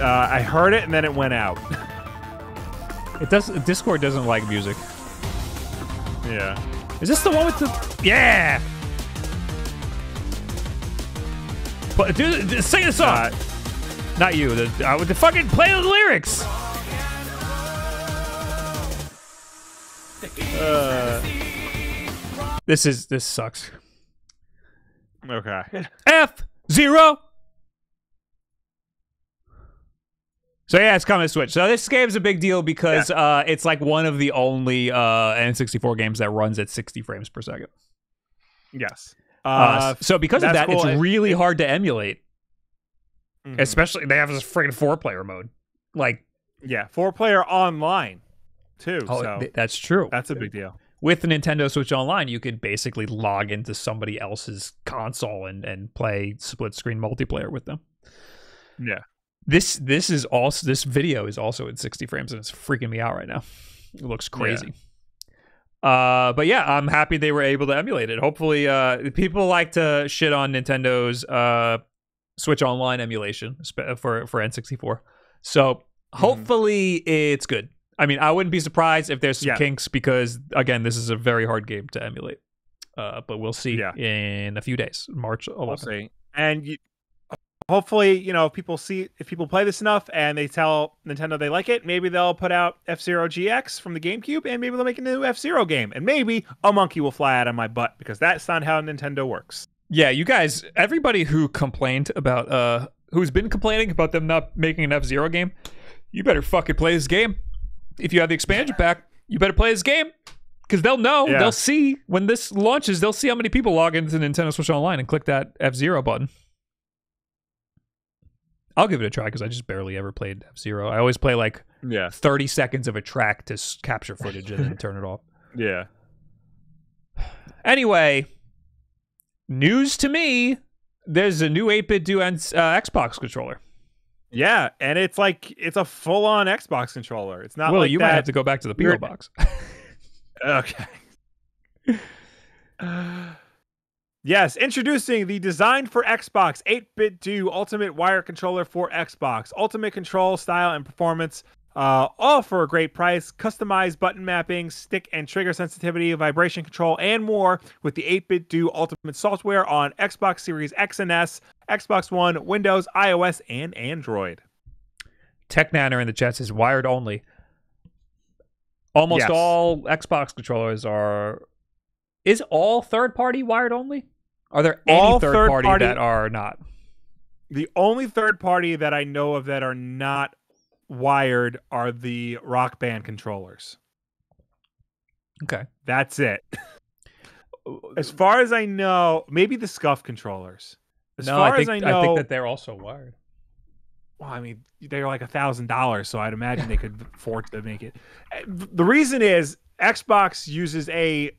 I heard it and then it went out. Discord doesn't like music. Yeah. Is this the one with the... Yeah! But, dude, sing the song! Not you. The fucking play the lyrics! This sucks. Okay. F-Zero! So yeah, it's coming to Switch. So this game's a big deal because it's like one of the only N64 games that runs at 60 frames per second. Yes. So because of that, cool. It's really hard to emulate. Mm-hmm. Especially, they have this freaking four-player mode. Like, yeah, four-player online, too. Oh, so that's true. That's a big deal. With the Nintendo Switch Online, you could basically log into somebody else's console and play split-screen multiplayer with them. Yeah. This is also, this video is also at 60 frames and it's freaking me out right now. It looks crazy. Yeah. But yeah, I'm happy they were able to emulate it. Hopefully, people like to shit on Nintendo's Switch Online emulation for N64. So hopefully it's good. I mean, I wouldn't be surprised if there's some kinks because, again, this is a very hard game to emulate. But we'll see in a few days, March 11th. We'll see. And hopefully, you know, if people play this enough and they tell Nintendo they like it, maybe they'll put out F-Zero GX from the GameCube and maybe they'll make a new F-Zero game. And maybe a monkey will fly out of my butt because that's not how Nintendo works. Yeah, you guys, everybody who complained about, who's been complaining about them not making an F-Zero game, you better fucking play this game. If you have the expansion pack, you better play this game because they'll know, they'll see when this launches, they'll see how many people log into Nintendo Switch Online and click that F-Zero button. I'll give it a try because I just barely ever played F-Zero. I always play like 30 seconds of a track to capture footage and then turn it off. Yeah. Anyway, news to me, there's a new 8BitDo Xbox controller. Yeah, and it's like, it's a full-on Xbox controller. It's not like you might have to go back to the P.O. box. Okay. Yes, introducing the designed for Xbox 8BitDo Ultimate Wire Controller for Xbox. Ultimate control, style, and performance, all for a great price. Customized button mapping, stick and trigger sensitivity, vibration control, and more with the 8BitDo Ultimate software on Xbox Series X and S, Xbox One, Windows, iOS, and Android. Tech Nanner in the chat says wired only. Almost all Xbox controllers are... Is all third-party wired only? Are there any third-party that are not? The only third-party that I know of that are not wired are the Rock Band controllers. Okay. That's it. As far as I know, maybe the Scuf controllers. As far as I know... I think that they're also wired. Well, I mean, they're like $1,000, so I'd imagine they could afford to make it. The reason is Xbox uses a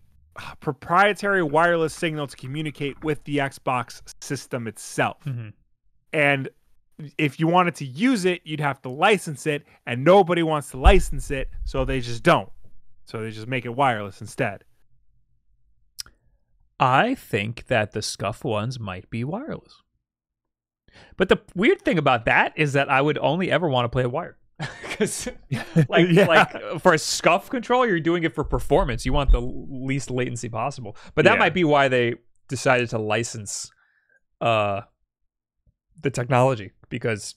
proprietary wireless signal to communicate with the Xbox system itself. Mm-hmm. And if you wanted to use it, you'd have to license it, and nobody wants to license it, so they just don't. So they just make it wireless instead. I think that the Scuf ones might be wireless. But the weird thing about that is that I would only ever want to play wired. Because like for a Scuf controller, you're doing it for performance. You want the least latency possible. But that might be why they decided to license the technology, because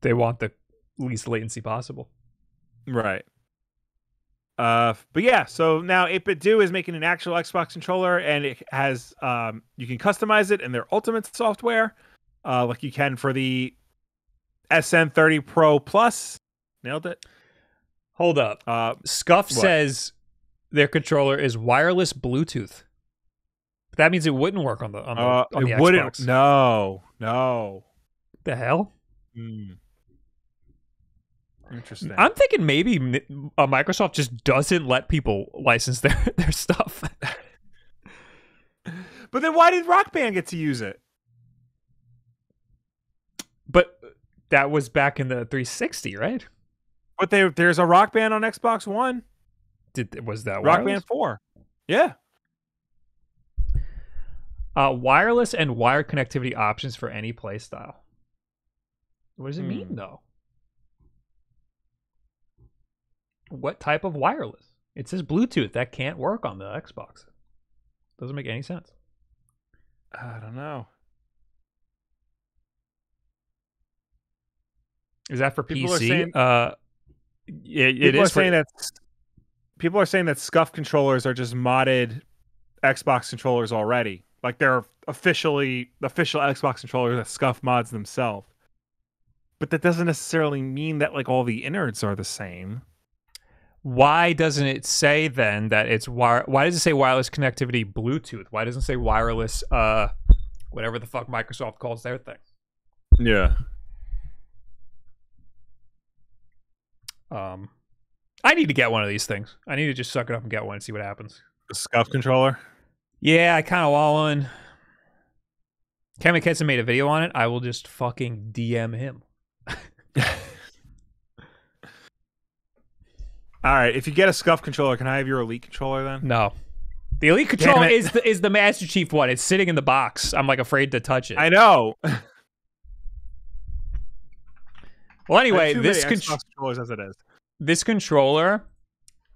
they want the least latency possible. Right. But yeah, so now 8BitDo is making an actual Xbox controller, and it has you can customize it in their Ultimate software, like you can for the SN30 Pro Plus. Nailed it. Hold up. Scuf says their controller is wireless Bluetooth. That means it wouldn't work on the on the Xbox. Wouldn't. No, no. The hell? Mm. Interesting. I'm thinking maybe Microsoft just doesn't let people license their stuff. But then why did Rock Band get to use it? But that was back in the 360, right? But there's a Rock Band on Xbox One. Was that Rock Band 4? Yeah. Wireless and wired connectivity options for any play style. What does it mean, though? What type of wireless? It says Bluetooth. That can't work on the Xbox. Doesn't make any sense. I don't know. Is that for people PC? People are saying that Scuf controllers are just modded Xbox controllers already. Like they're official Xbox controllers that Scuf mods themselves. But that doesn't necessarily mean that like all the innards are the same. Why doesn't it say then that it's why does it say wireless connectivity Bluetooth? Why doesn't it say wireless whatever the fuck Microsoft calls their thing? Yeah. I need to get one of these things. I need to just suck it up and get one and see what happens. The Scuf controller? Yeah, I kind of want one. Cam McKenson made a video on it. I will just fucking DM him. All right, if you get a Scuf controller, can I have your Elite controller then? No. The Elite controller is the Master Chief one. It's sitting in the box. I'm like afraid to touch it. I know. Well, anyway, this controller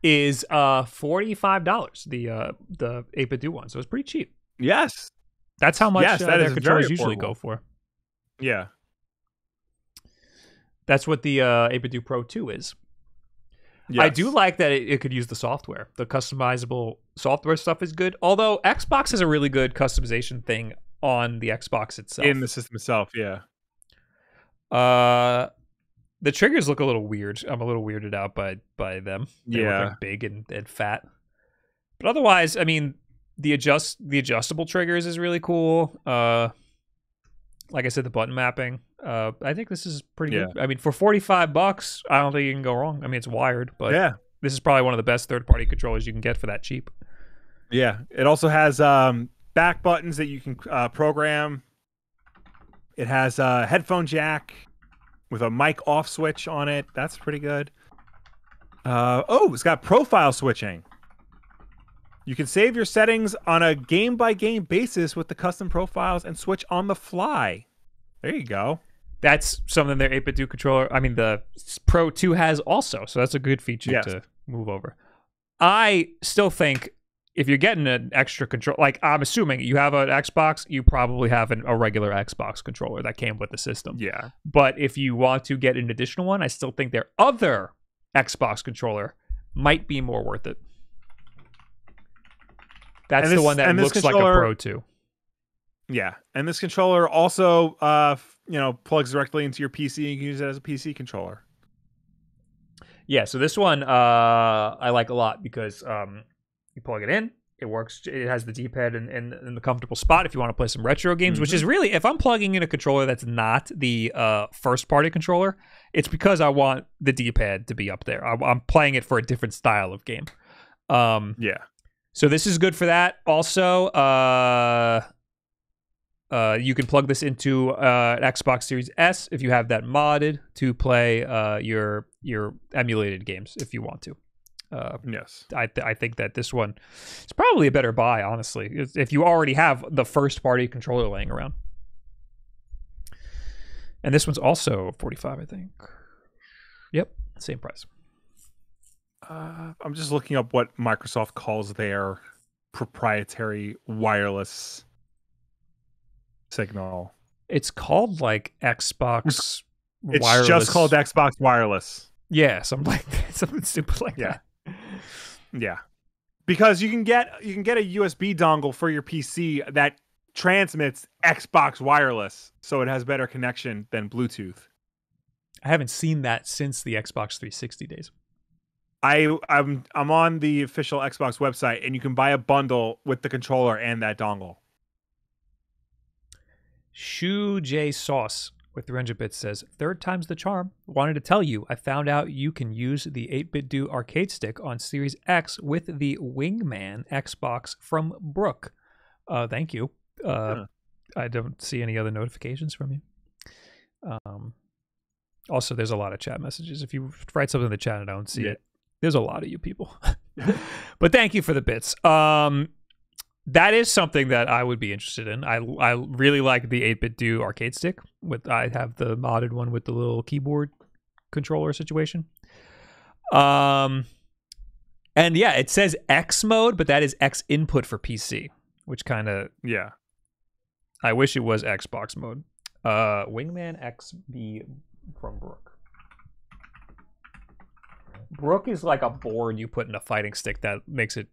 is $45, the 8BitDo one, so it's pretty cheap. Yes. That's how much their controllers usually go for. Yeah. That's what the 8BitDo Pro 2 is. Yes. I do like that it could use the software. The customizable software stuff is good. Although Xbox is a really good customization thing on the Xbox itself. In the system itself, yeah. The triggers look a little weird. I'm a little weirded out by them. They look like big and fat. But otherwise, I mean, the adjustable triggers is really cool. Like I said, the button mapping. I think this is pretty good. I mean, for $45, I don't think you can go wrong. I mean, it's wired, but this is probably one of the best third-party controllers you can get for that cheap. Yeah, it also has back buttons that you can program. It has a headphone jack with a mic off switch on it. That's pretty good. Oh, it's got profile switching. You can save your settings on a game-by-game basis with the custom profiles and switch on the fly. There you go. That's something their 8BitDo controller, I mean, the Pro 2 has also, so that's a good feature to move over. I still think if you're getting an extra controller, like I'm assuming you have an Xbox, you probably have a regular Xbox controller that came with the system. Yeah. But if you want to get an additional one, I still think their other Xbox controller might be more worth it. That's the one that looks like a Pro 2. Yeah, and this controller also, you know, plugs directly into your PC. And you can use it as a PC controller. Yeah, so this one I like a lot because you plug it in, it works. It has the D-pad in the comfortable spot if you want to play some retro games, which is really, if I'm plugging in a controller that's not the first-party controller, it's because I want the D-pad to be up there. I'm playing it for a different style of game. Yeah. So this is good for that. Also, you can plug this into an Xbox Series S if you have that modded to play your emulated games if you want to. Yes. I think that this one is probably a better buy, honestly, if you already have the first-party controller laying around. And this one's also $45, I think. Yep, same price. I'm just looking up what Microsoft calls their proprietary wireless signal. It's called like Xbox Wireless. It's just called Xbox Wireless. Yeah, something like that. Something stupid like that. Yeah. Because you can get a USB dongle for your PC that transmits Xbox Wireless, so it has better connection than Bluetooth. I haven't seen that since the Xbox 360 days. I'm on the official Xbox website and you can buy a bundle with the controller and that dongle. Shu J Sauce with 300 bits says, "Third time's the charm. Wanted to tell you, I found out you can use the 8BitDo arcade stick on Series X with the Wingman Xbox from Brooke." Thank you. I don't see any other notifications from you. Also, there's a lot of chat messages. If you write something in the chat and I don't see it, there's a lot of you people. But thank you for the bits. that is something that I would be interested in. I really like the 8BitDo arcade stick. With I have the modded one with the little keyboard controller situation. And yeah, it says X mode, but that is X input for PC, which kind of, yeah. I wish it was Xbox mode. Wingman XB from Brooke. Brooke is like a board you put in a fighting stick that makes it,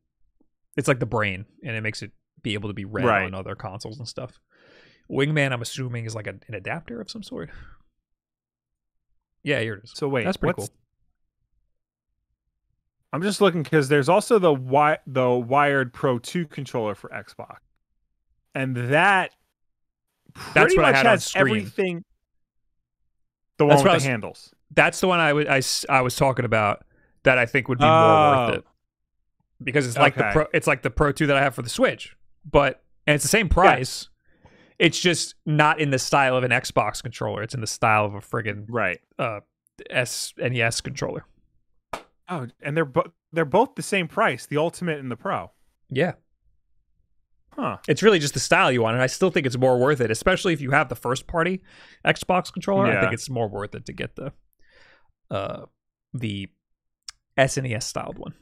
it's like the brain, and it makes it be able to be read right on other consoles and stuff. Wingman, I'm assuming, is like an adapter of some sort. Yeah, here it is. So wait, that's pretty cool. I'm just looking because there's also the Wired Pro 2 controller for Xbox, and that pretty much has everything. The one with the handles. That's the one I was talking about that I think would be more worth it, because it's like the Pro 2 that I have for the Switch, and it's the same price. Yeah. It's just not in the style of an Xbox controller. It's in the style of a friggin' SNES controller. Oh, and they're both the same price, the Ultimate and the Pro. Yeah. Huh. It's really just the style you want, and I still think it's more worth it, especially if you have the first party Xbox controller. Yeah. I think it's more worth it to get the SNES styled one.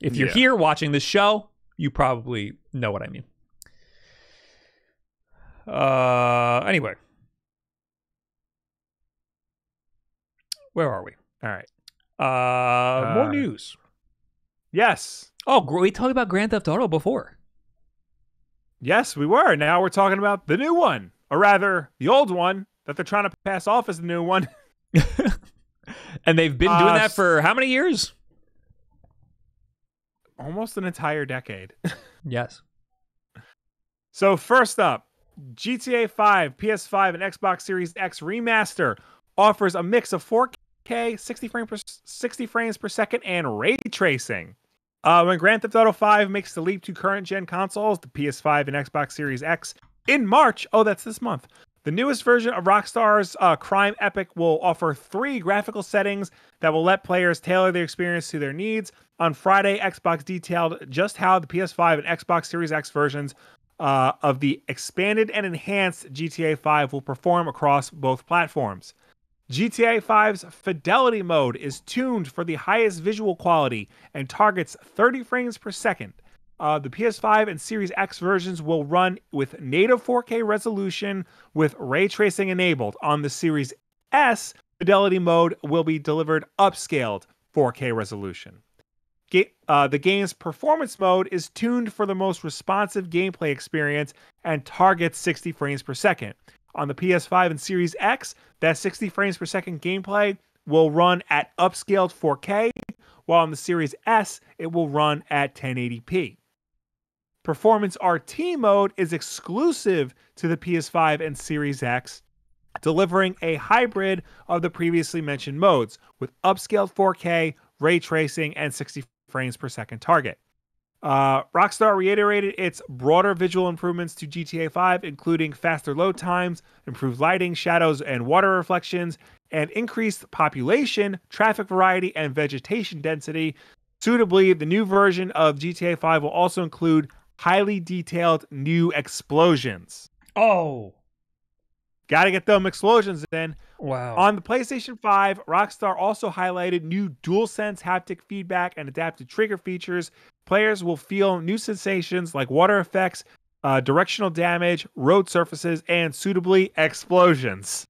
If you're here watching this show, you probably know what I mean. Anyway. Where are we? All right. More news. Yes. Oh, we talked about Grand Theft Auto before. Yes, we were. Now we're talking about the new one, or rather, the old one that they're trying to pass off as the new one. And they've been doing that for how many years? Almost an entire decade. Yes. So first up, GTA 5, PS5, and Xbox Series X Remaster offers a mix of 4K, 60 frames per second, and ray tracing. When Grand Theft Auto 5 makes the leap to current-gen consoles, the PS5 and Xbox Series X, in March, oh, that's this month, the newest version of Rockstar's crime epic will offer 3 graphical settings that will let players tailor their experience to their needs. On Friday, Xbox detailed just how the PS5 and Xbox Series X versions of the expanded and enhanced GTA 5 will perform across both platforms. GTA 5's fidelity mode is tuned for the highest visual quality and targets 30 frames per second. The PS5 and Series X versions will run with native 4K resolution with ray tracing enabled. On the Series S, fidelity mode will be delivered upscaled 4K resolution. The game's performance mode is tuned for the most responsive gameplay experience and targets 60 frames per second. On the PS5 and Series X, that 60 frames per second gameplay will run at upscaled 4K, while on the Series S, it will run at 1080p. Performance RT mode is exclusive to the PS5 and Series X, delivering a hybrid of the previously mentioned modes with upscaled 4K, ray tracing, and 60 frames per second target. Rockstar reiterated its broader visual improvements to GTA 5, including faster load times, improved lighting, shadows, and water reflections, and increased population, traffic variety, and vegetation density. Suitably, the new version of GTA 5 will also include highly detailed new explosions. Oh. Gotta get them explosions in. Wow. On the PlayStation 5, Rockstar also highlighted new DualSense haptic feedback and adaptive trigger features. Players will feel new sensations like water effects, directional damage, road surfaces, and suitably explosions.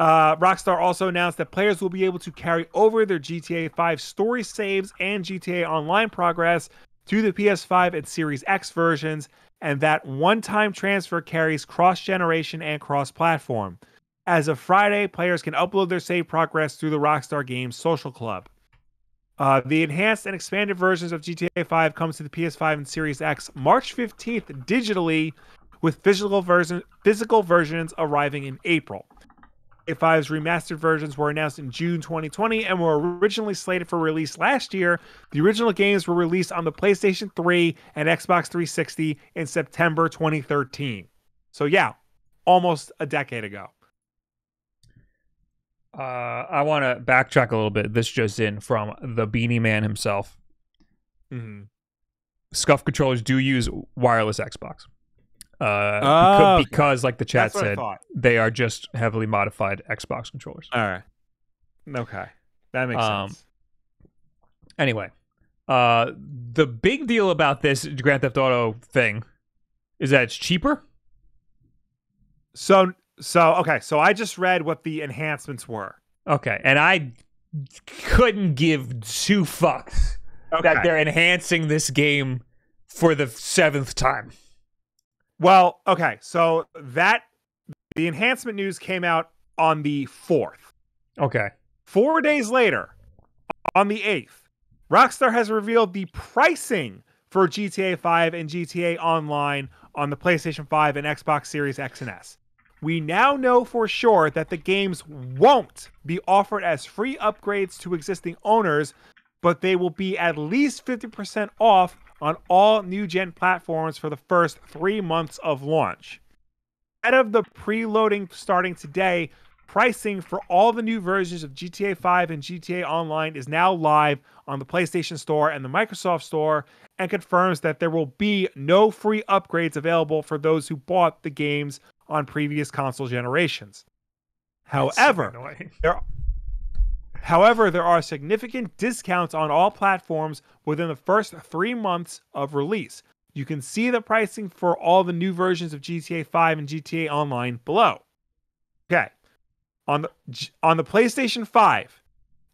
Rockstar also announced that players will be able to carry over their GTA 5 story saves and GTA Online progress to the PS5 and Series X versions, and that one-time transfer carries cross-generation and cross-platform. As of Friday, players can upload their save progress through the Rockstar Games Social Club. The enhanced and expanded versions of GTA 5 comes to the PS5 and Series X March 15th digitally, with physical versions arriving in April. GTA 5's remastered versions were announced in June 2020 and were originally slated for release last year. The original games were released on the PlayStation 3 and Xbox 360 in September 2013. So yeah, almost a decade ago. I want to backtrack a little bit. This just in from the Beanie Man himself. Mm-hmm. Scuf controllers do use wireless Xbox. Because like the chat said, they are just heavily modified Xbox controllers. All right. Okay. That makes sense. Anyway, the big deal about this Grand Theft Auto thing is that it's cheaper. So I just read what the enhancements were. Okay, and I couldn't give two fucks that they're enhancing this game for the 7th time. Well, okay, so that the enhancement news came out on the 4th. Okay. 4 days later, on the 8th, Rockstar has revealed the pricing for GTA 5 and GTA Online on the PlayStation 5 and Xbox Series X and S. We now know for sure that the games won't be offered as free upgrades to existing owners, but they will be at least 50% off on all new-gen platforms for the first 3 months of launch. Out of the preloading starting today, pricing for all the new versions of GTA 5 and GTA Online is now live on the PlayStation Store and the Microsoft Store, and confirms that there will be no free upgrades available for those who bought the games on previous console generations. However, there are significant discounts on all platforms within the first 3 months of release. You can see the pricing for all the new versions of GTA 5 and GTA Online below. Okay. On the PlayStation 5,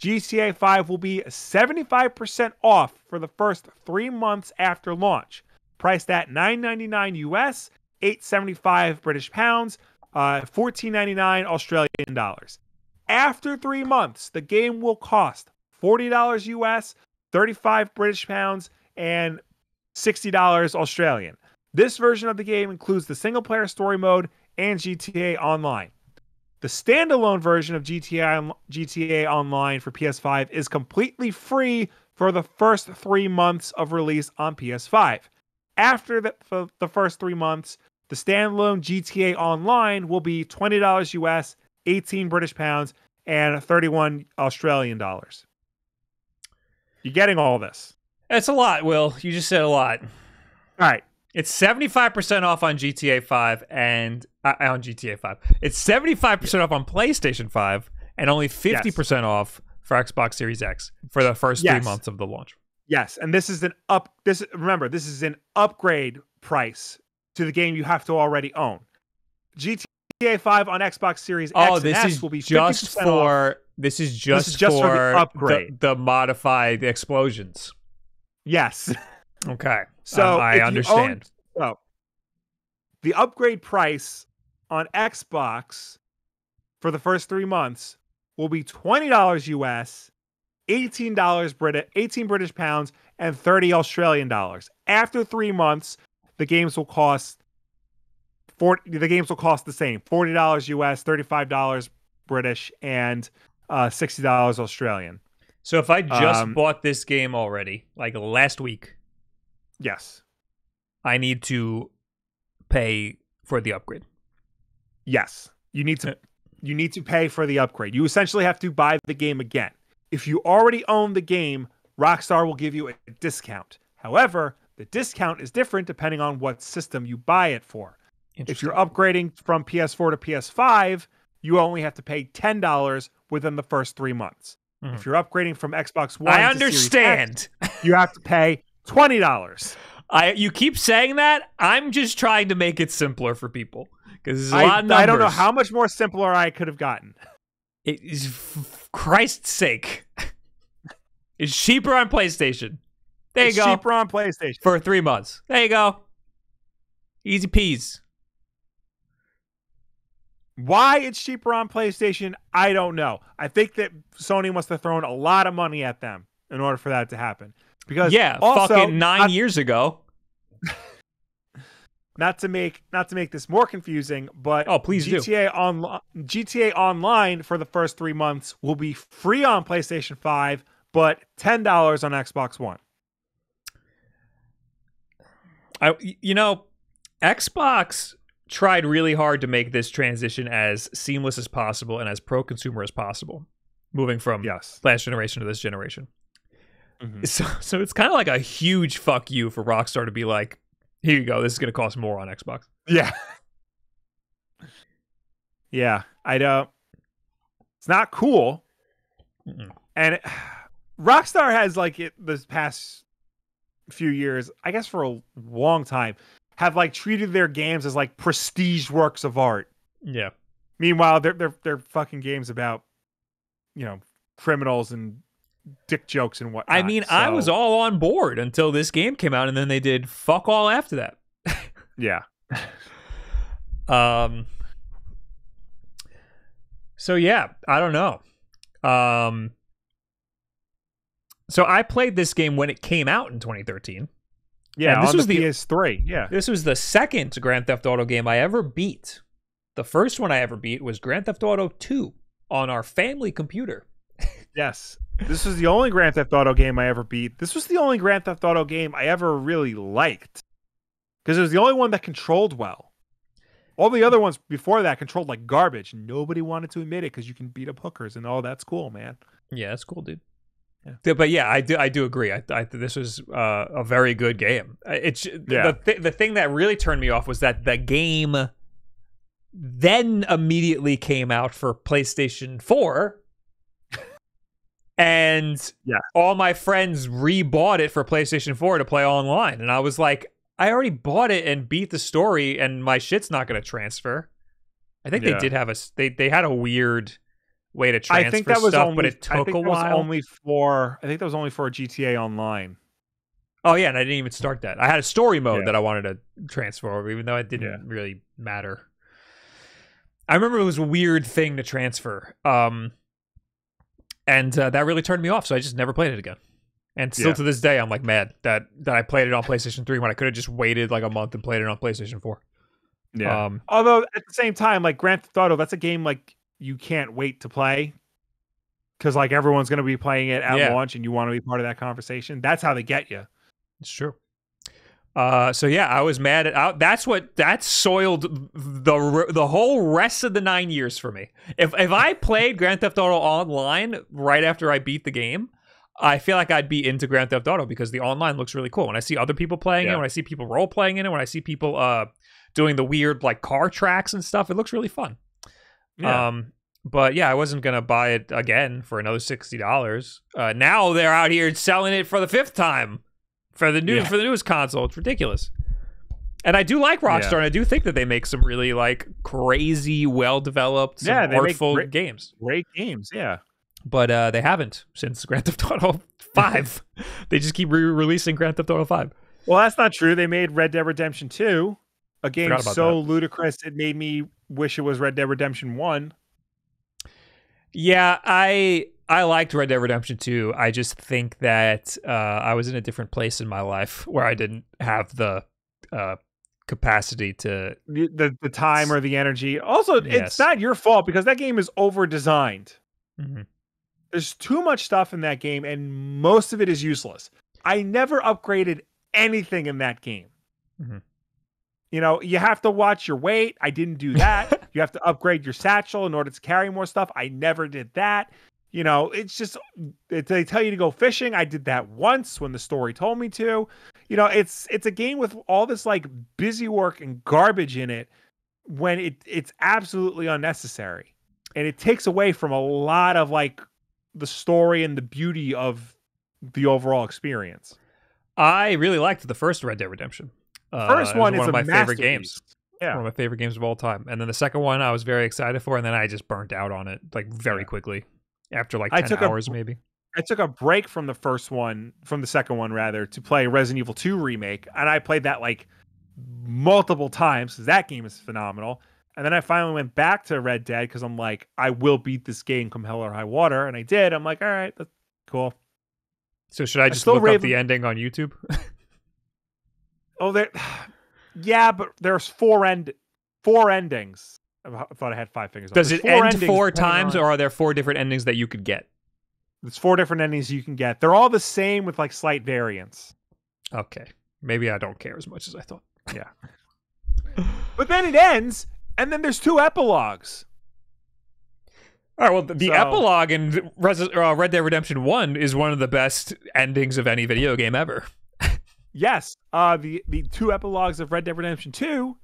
GTA 5 will be 75% off for the first 3 months after launch, priced at $9.99 US, £8.75 British pounds, $14.99 Australian dollars. After 3 months, the game will cost $40 US, £35 British pounds, and $60 Australian. This version of the game includes the single-player story mode and GTA Online. The standalone version of GTA Online for PS5 is completely free for the first 3 months of release on PS5. After the first 3 months, the standalone GTA Online will be $20 US, 18 British pounds, and 31 Australian dollars. You're getting all this. That's a lot, Will. You just said a lot. All right. It's 75% off on GTA 5 and on GTA 5. It's 75% off on PlayStation 5 and only 50% off for Xbox Series X for the first 3 months of the launch. Yes, and this is an remember, this is an upgrade price to the game you have to already own. GTA 5 on Xbox Series X and S will be 50% off. This is just for the upgrade, the modified explosions. Yes. Okay. So I understand. The upgrade price on Xbox for the first 3 months will be $20 US, $18 British pounds, and 30 Australian dollars. After 3 months, the games will cost the same, $40 US, $35 British, and $60 Australian. So if I just bought this game already, like last week, yes, I need to pay for the upgrade. Yes, you need to pay for the upgrade. You essentially have to buy the game again. If you already own the game, Rockstar will give you a discount. However, the discount is different depending on what system you buy it for. If you're upgrading from PS4 to PS5, you only have to pay $10 within the first 3 months. Mm-hmm. If you're upgrading from Xbox One to Series X, you have to pay $20. You keep saying that. I'm just trying to make it simpler for people because I don't know how much more simpler I could have gotten. It is, for Christ's sake. It's cheaper on PlayStation. There you go. Cheaper on PlayStation for 3 months. There you go. Easy peas. Why it's cheaper on PlayStation, I don't know. I think that Sony must have thrown a lot of money at them in order for that to happen. Because also, fucking 9 years ago. Not to make this more confusing, but GTA Online for the first 3 months will be free on PlayStation 5, but $10 on Xbox One. Xbox tried really hard to make this transition as seamless as possible and as pro-consumer as possible, moving from last generation to this generation. Mm-hmm. So it's kind of like a huge fuck you for Rockstar to be like, here you go, this is going to cost more on Xbox. Yeah. Yeah, I don't. It's not cool. Mm-mm. And Rockstar has, like, this past few years, I guess for a long time, have, like, treated their games as, like, prestige works of art. Yeah. Meanwhile, they're fucking games about, you know, criminals and dick jokes and whatnot. I mean, so. I was all on board until this game came out, and then they did fuck all after that. Yeah. So yeah, I don't know. So I played this game when it came out in 2013. Yeah, and this was the PS3. Yeah, this was the second Grand Theft Auto game I ever beat. The first one I ever beat was Grand Theft Auto 2 on our family computer. Yes, this was the only Grand Theft Auto game I ever beat. This was the only Grand Theft Auto game I ever really liked, because it was the only one that controlled well. All the other ones before that controlled like garbage. Nobody wanted to admit it because you can beat up hookers and all. That's cool, man. Yeah, that's cool, dude. Yeah. But yeah, I do agree. This was a very good game. The thing that really turned me off was that the game then immediately came out for PlayStation 4, and yeah, all my friends rebought it for PlayStation 4 to play online, and I was like, I already bought it and beat the story, and my shit's not going to transfer. I think they did have they had a weird way to transfer but it took a while. I think that was only for GTA Online. Oh yeah, and I didn't even start that. I had a story mode that I wanted to transfer over, even though it didn't really matter. I remember it was a weird thing to transfer, and that really turned me off. So I just never played it again, and still to this day, I'm like mad that I played it on PlayStation 3 when I could have just waited like a month and played it on PlayStation 4. Yeah. Although at the same time, like Grand Theft Auto, that's a game like you can't wait to play, because like everyone's going to be playing it at launch and you want to be part of that conversation. That's how they get you. It's true. So yeah, I was mad at that soiled the whole rest of the 9 years for me. If I played Grand Theft Auto Online right after I beat the game, I feel like I'd be into Grand Theft Auto because the online looks really cool. When I see other people playing it, when I see people role playing in it, when I see people doing the weird like car tracks and stuff, it looks really fun. Yeah. But yeah, I wasn't gonna buy it again for another $60. Now they're out here selling it for the fifth time for the new for the newest console. It's ridiculous. And I do like Rockstar, and I do think that they make some really like crazy, well developed, artful games. Great games, yeah. But they haven't since Grand Theft Auto 5. They just keep re-releasing Grand Theft Auto 5. Well, that's not true. They made Red Dead Redemption 2, a game so ludicrous it made me wish it was Red Dead Redemption 1. Yeah, I liked Red Dead Redemption 2. I just think that I was in a different place in my life where I didn't have the capacity to the time or the energy. Also, it's not your fault because that game is over-designed. Mm-hmm. There's too much stuff in that game, and most of it is useless. I never upgraded anything in that game. Mm-hmm. You know, you have to watch your weight. I didn't do that. You have to upgrade your satchel in order to carry more stuff. I never did that. You know, it's just, they tell you to go fishing. I did that once when the story told me to. You know, it's a game with all this like busy work and garbage in it when it's absolutely unnecessary. And it takes away from a lot of like the story and the beauty of the overall experience. I really liked the first Red Dead Redemption. First one is one of my favorite games. Yeah. One of my favorite games of all time. And then the second one I was very excited for, and then I just burnt out on it like very quickly after like 10 hours maybe. I took a break from the first one, from the second one rather, to play Resident Evil 2 Remake, and I played that like multiple times because that game is phenomenal. And then I finally went back to Red Dead because I'm like, I will beat this game come hell or high water, and I did. I'm like, all right, that's cool. So should I just look up the ending on YouTube? Oh, yeah, but there's four endings. I thought I had five fingers. Does it end four times, or are there four different endings that you could get? There's four different endings you can get. They're all the same with like slight variants. Okay, maybe I don't care as much as I thought. Yeah, but then it ends, and then there's two epilogues. All right, well, the epilogue in Red Dead Redemption 1 is one of the best endings of any video game ever. Yes, the two epilogues of Red Dead Redemption 2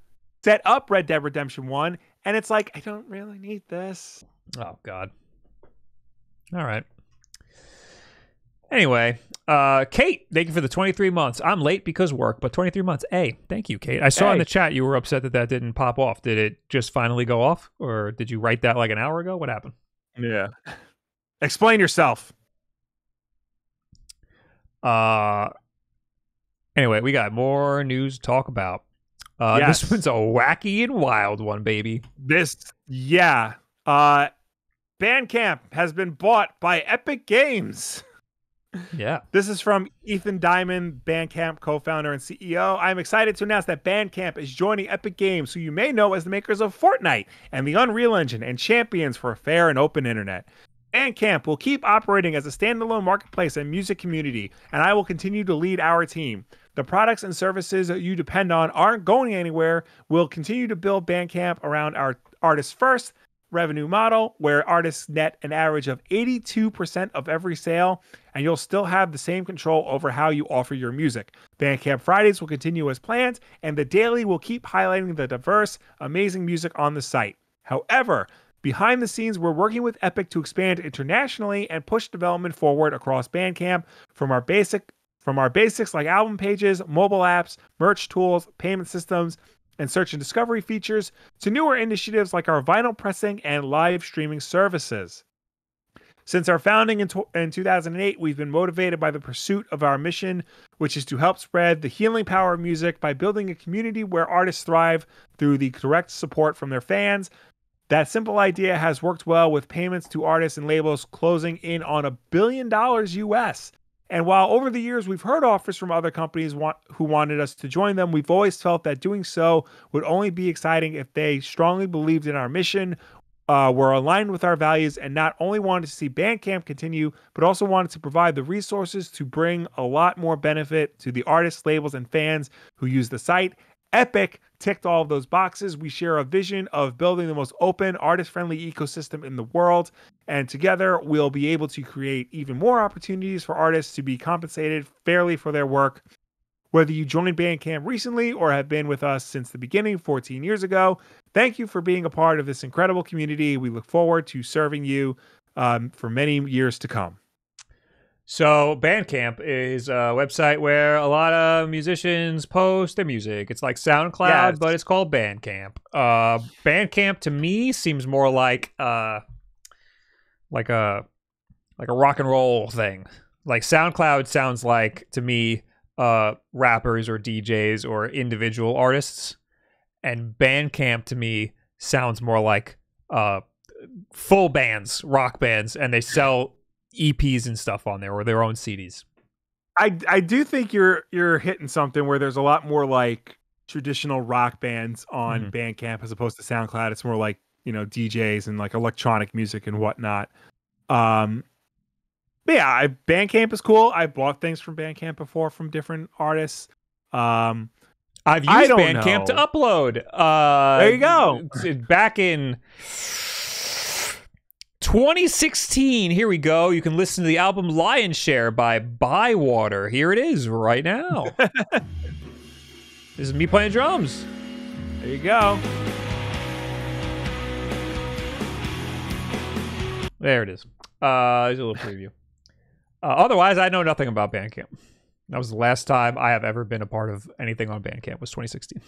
set up Red Dead Redemption 1, and it's like, I don't really need this. Oh, God. All right. Anyway, Kate, thank you for the 23 months. I'm late because work, but 23 months. Hey, thank you, Kate. I saw in the chat you were upset that that didn't pop off. Did it just finally go off, or did you write that like an hour ago? What happened? Yeah. Explain yourself. Anyway, we got more news to talk about. This one's a wacky and wild one, baby. Bandcamp has been bought by Epic Games. Yeah. This is from Ethan Diamond, Bandcamp co-founder and CEO. I'm excited to announce that Bandcamp is joining Epic Games, who you may know as the makers of Fortnite and the Unreal Engine and champions for a fair and open internet. Bandcamp will keep operating as a standalone marketplace and music community, and I will continue to lead our team. The products and services that you depend on aren't going anywhere. We'll continue to build Bandcamp around our artists first revenue model, where artists net an average of 82% of every sale, and you'll still have the same control over how you offer your music. Bandcamp Fridays will continue as planned, and the daily will keep highlighting the diverse, amazing music on the site. However, behind the scenes, we're working with Epic to expand internationally and push development forward across Bandcamp from our basics like album pages, mobile apps, merch tools, payment systems, and search and discovery features to newer initiatives like our vinyl pressing and live streaming services. Since our founding in 2008, we've been motivated by the pursuit of our mission, which is to help spread the healing power of music by building a community where artists thrive through the direct support from their fans. That simple idea has worked well, with payments to artists and labels closing in on $1 billion US. And while over the years we've heard offers from other companies who wanted us to join them, we've always felt that doing so would only be exciting if they strongly believed in our mission, were aligned with our values, and not only wanted to see Bandcamp continue, but also wanted to provide the resources to bring a lot more benefit to the artists, labels, and fans who use the site. Epic ticked all of those boxes. We share a vision of building the most open, artist-friendly ecosystem in the world, and together we'll be able to create even more opportunities for artists to be compensated fairly for their work. Whether you joined Bandcamp recently or have been with us since the beginning 14 years ago, thank you for being a part of this incredible community. We look forward to serving you for many years to come. So Bandcamp is a website where a lot of musicians post their music. It's like SoundCloud, but it's called Bandcamp. Bandcamp to me seems more like a rock and roll thing. Like SoundCloud sounds like to me rappers or DJs or individual artists, and Bandcamp to me sounds more like full bands, rock bands, and they sell EPs and stuff on there, or their own CDs. I do think you're hitting something where there's a lot more like traditional rock bands on Bandcamp as opposed to SoundCloud. It's more like, you know, DJs and like electronic music and whatnot. But yeah, Bandcamp is cool. I've bought things from Bandcamp before from different artists. I've used Bandcamp to upload. There you go. Back in 2016, here we go. You can listen to the album Lion's Share by Bywater. Here it is right now. This is me playing drums. There you go. There it is. Here's a little preview. Otherwise, I know nothing about Bandcamp. That was the last time I have ever been a part of anything on Bandcamp, was 2016.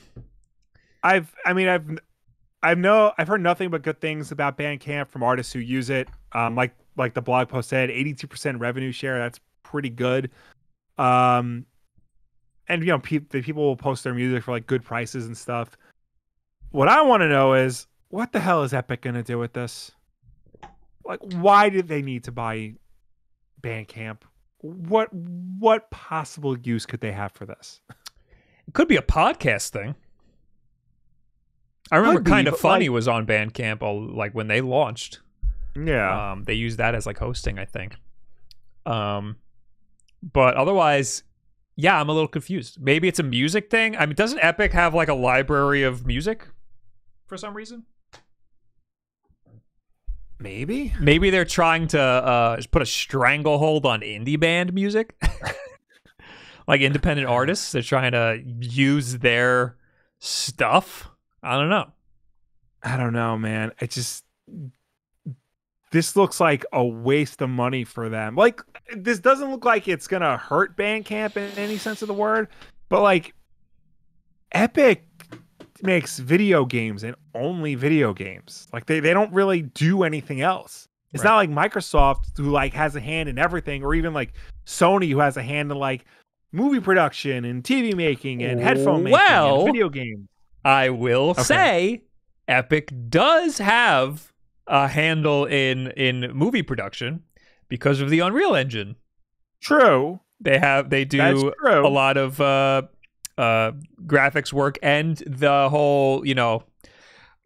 I've heard nothing but good things about Bandcamp from artists who use it. Like the blog post said, 82% revenue share. That's pretty good. And you know, the people will post their music for like good prices and stuff. What I want to know is, what the hell is Epic going to do with this? Like, why did they need to buy Bandcamp? What possible use could they have for this? It could be a podcast thing. I remember Kind of Funny was on Bandcamp like when they launched. Yeah. They used that as like hosting, I think. But otherwise, yeah, I'm a little confused. Maybe it's a music thing. I mean, doesn't Epic have like a library of music for some reason? Maybe? Maybe they're trying to put a stranglehold on indie band music. Like independent artists, they're trying to use their stuff. I don't know. I don't know, man. It just... this looks like a waste of money for them. Like, this doesn't look like it's going to hurt Bandcamp in any sense of the word, but like Epic makes video games and only video games. Like they don't really do anything else. It's right. Not like Microsoft, who like has a hand in everything, or even like Sony, who has a hand in like movie production and TV making and headphone making and video games. I will say Epic does have a handle in movie production because of the Unreal Engine. True. They do a lot of graphics work, and the whole, you know,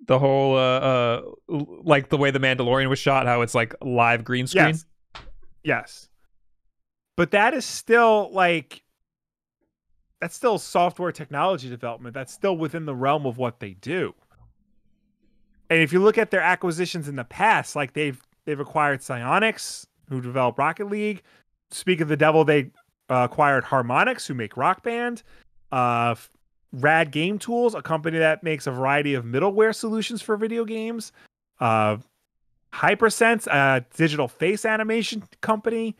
the whole like the way The Mandalorian was shot, how it's like live green screen. Yes. Yes. But that is still like, that's still software technology development. That's still within the realm of what they do. And if you look at their acquisitions in the past, like they've acquired Psyonix, who developed Rocket League. Speak of the Devil, they acquired Harmonix, who make Rock Band. Rad Game Tools, a company that makes a variety of middleware solutions for video games. Hypersense, a digital face animation company.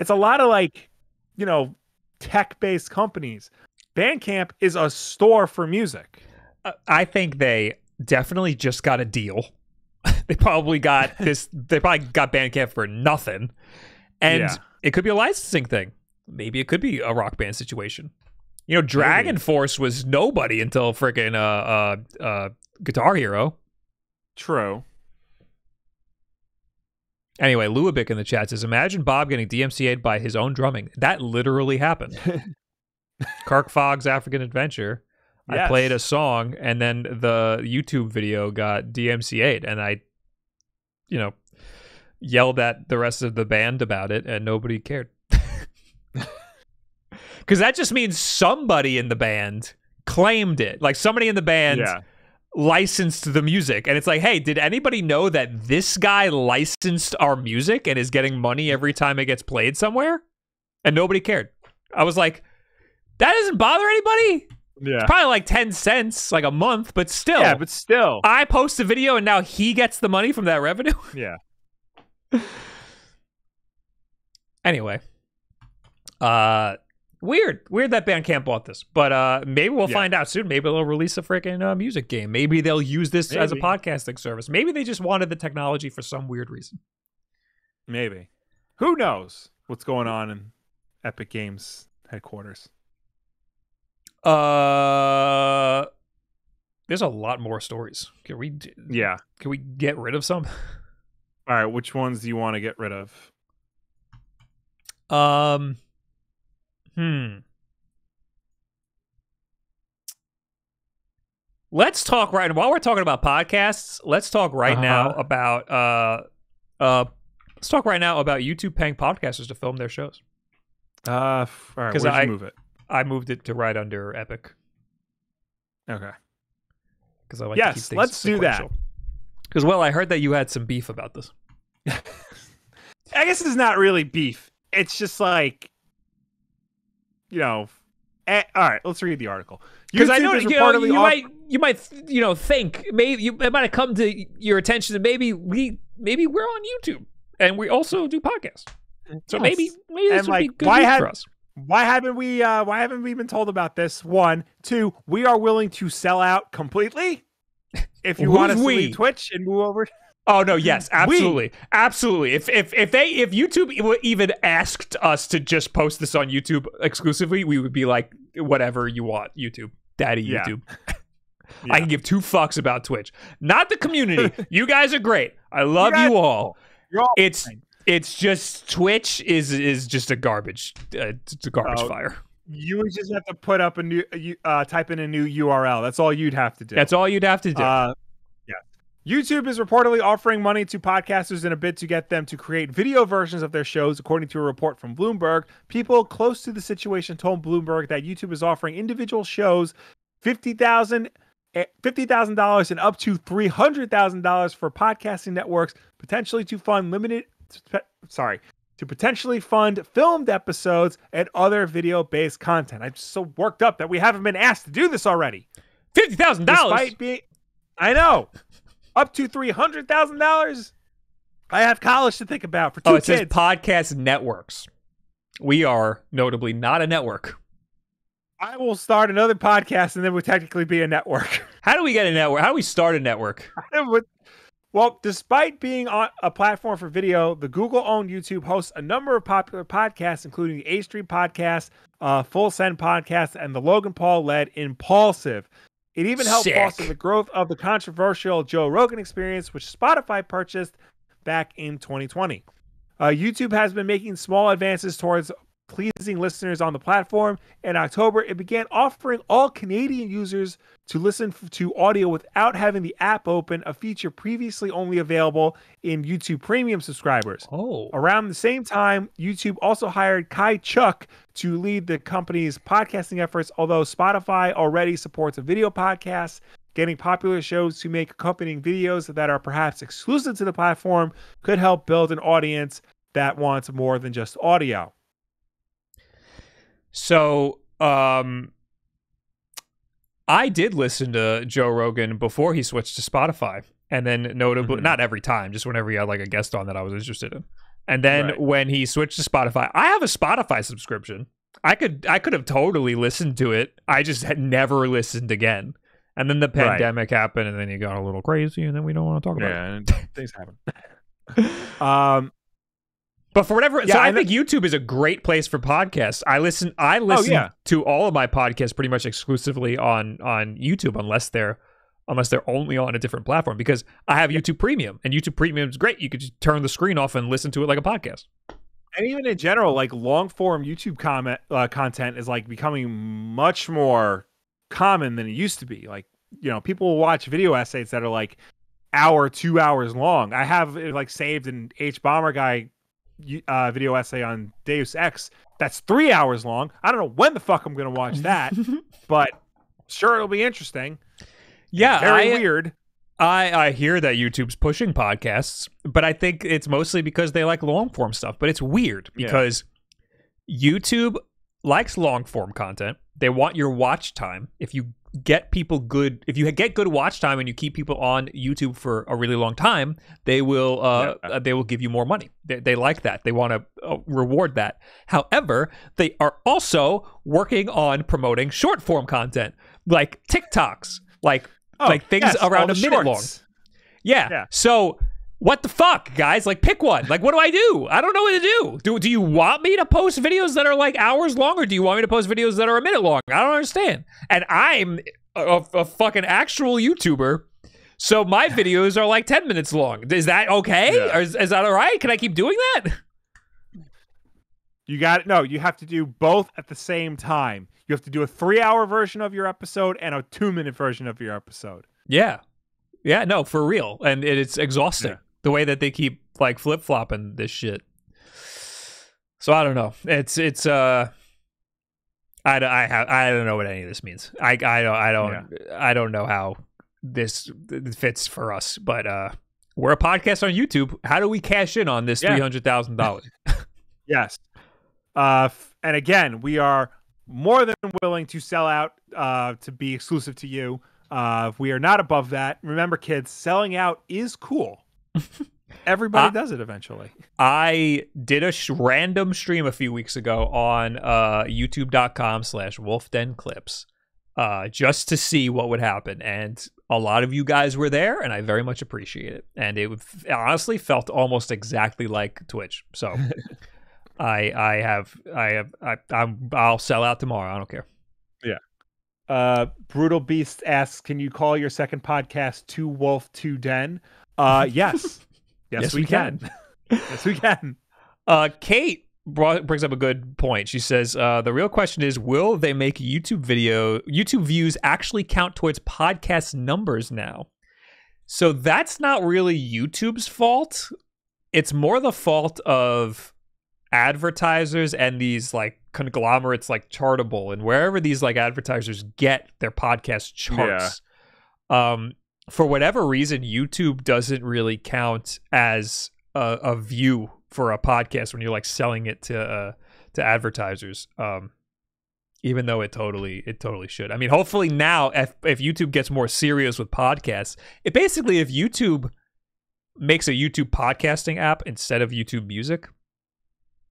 It's a lot of like, you know, tech-based companies. Bandcamp is a store for music. I think they definitely just got a deal. They probably got this. They probably got Bandcamp for nothing, and it could be a licensing thing. Maybe it could be a Rock Band situation. You know, Dragon Force was nobody until freaking Guitar Hero. True. Anyway, Luabic in the chat says, "Imagine Bob getting DMCA'd by his own drumming." That literally happened. Kirk Fogg's African Adventure. Yes. I played a song, and then the YouTube video got DMCA'd, and I, you know, yelled at the rest of the band about it, and nobody cared. Because that just means somebody in the band claimed it. Like, somebody in the band licensed the music, and it's like, hey, did anybody know that this guy licensed our music and is getting money every time it gets played somewhere? And nobody cared. I was like, that doesn't bother anybody. Yeah. It's probably like 10 cents, like a month, but still. Yeah, but still. I post a video and now he gets the money from that revenue. Yeah. Anyway. Weird that Bandcamp bought this, but maybe we'll find out soon. Maybe they'll release a freaking music game. Maybe they'll use this as a podcasting service. Maybe they just wanted the technology for some weird reason. Maybe. Who knows what's going on in Epic Games headquarters? There's a lot more stories. Can we? Yeah. Can we get rid of some? All right. Which ones do you want to get rid of? Let's talk right now. While we're talking about podcasts, let's talk right now about let's talk right now about YouTube paying podcasters to film their shows. All right, where'd you move it? I moved it to right under Epic. Okay. Because I like to keep things sequential. Do that. Because, well, I heard that you had some beef about this. I guess it's not really beef. It's just like, you know, all right, let's read the article. Because I know you might have come to your attention that maybe we're on YouTube and we also do podcasts. So maybe this would be good news for us. Why haven't we been told about this? 1, 2, we are willing to sell out completely if you want us to leave Twitch and move over. Oh no! Yes, absolutely, absolutely. If YouTube even asked us to just post this on YouTube exclusively, we would be like, whatever you want, YouTube, daddy, YouTube. I can give two fucks about Twitch, not the community. You guys are great. I love you all. You're all it's just Twitch is just a garbage. It's a garbage fire. You would just have to put up a new type in a new URL. That's all you'd have to do. That's all you'd have to do. YouTube is reportedly offering money to podcasters in a bid to get them to create video versions of their shows, according to a report from Bloomberg. People close to the situation told Bloomberg that YouTube is offering individual shows $50,000 $50,000 and up to $300,000 for podcasting networks, potentially to fund potentially fund filmed episodes and other video-based content. I'm so worked up that we haven't been asked to do this already. $50,000? Despite being, I know, up to $300,000. I have college to think about for two kids. Oh, it says podcast networks. We are notably not a network. I will start another podcast and then we'll technically be a network. How do we get a network? How do we start a network? Well, despite being on a platform for video, the Google-owned YouTube hosts a number of popular podcasts, including the H3 podcast, Full Send podcast, and the Logan Paul-led Impulsive. It even helped foster the growth of the controversial Joe Rogan Experience, which Spotify purchased back in 2020. YouTube has been making small advances towards pleasing listeners on the platform. In October, it began offering all Canadian users to listen to audio without having the app open, a feature previously only available in YouTube Premium subscribers. Oh. Around the same time, YouTube also hired Kai Chuck to lead the company's podcasting efforts, although Spotify already supports a video podcast, getting popular shows to make accompanying videos that are perhaps exclusive to the platform could help build an audience that wants more than just audio. So, I did listen to Joe Rogan before he switched to Spotify, and then notably, not every time, just whenever he had like a guest on that I was interested in. And then when he switched to Spotify, I have a Spotify subscription. I could have totally listened to it. I just had never listened again. And then the pandemic happened, and then you got a little crazy, and then we don't want to talk about it. Yeah, things happen. But for whatever, so I think YouTube is a great place for podcasts. I listen to all of my podcasts pretty much exclusively on YouTube, unless they're only on a different platform, because I have YouTube Premium, and YouTube Premium is great. You could just turn the screen off and listen to it like a podcast. And even in general, like long form YouTube content is like becoming much more common than it used to be. Like, you know, people watch video essays that are like 2 hours long. I have it like saved an H Bomber Guy video essay on Deus Ex that's 3 hours long. I don't know when the fuck I'm gonna watch that, but sure, it'll be interesting. Yeah, very weird. I hear that YouTube's pushing podcasts, but I think it's mostly because they like long form stuff. But it's weird because YouTube likes long form content. They want your watch time. If you get good watch time and you keep people on YouTube for a really long time, they will give you more money. They like that. They want to reward that. However, they are also working on promoting short form content like TikToks, like things around a minute long. Yeah. So what the fuck, guys? Like, pick one. Like, what do I do? I don't know what to do. Do you want me to post videos that are like hours long, or do you want me to post videos that are a minute long? I don't understand. And I'm a fucking actual YouTuber, so my videos are like 10 minutes long. Is that okay? Yeah. Is that all right? Can I keep doing that? You got it. No, you have to do both at the same time. You have to do a 3-hour version of your episode and a 2-minute version of your episode. Yeah, no, for real. And it's exhausting. Yeah. The way that they keep like flip-flopping this shit. So I don't know. I don't know what any of this means. I don't know how this fits for us. But we're a podcast on YouTube. How do we cash in on this $300,000? Yes. And again, we are more than willing to sell out to be exclusive to you. We are not above that. Remember, kids, selling out is cool. Everybody does it eventually. I did a random stream a few weeks ago on youtube.com/WulffDenClips just to see what would happen, and a lot of you guys were there, and I very much appreciate it. And it honestly felt almost exactly like Twitch. So I'll sell out tomorrow. I don't care. Yeah. Brutal Beast asks, can you call your second podcast Two Wulff Two Den? Yes. Yes, we can. Yes, we can. Kate brings up a good point. She says, the real question is, will they make YouTube views actually count towards podcast numbers now? So that's not really YouTube's fault. It's more the fault of advertisers and these like conglomerates like Chartable and wherever these like advertisers get their podcast charts. For whatever reason, YouTube doesn't really count as a view for a podcast when you're like selling it to advertisers. Even though it totally should. I mean, hopefully now if YouTube gets more serious with podcasts, it basically, if YouTube makes a YouTube podcasting app instead of YouTube Music,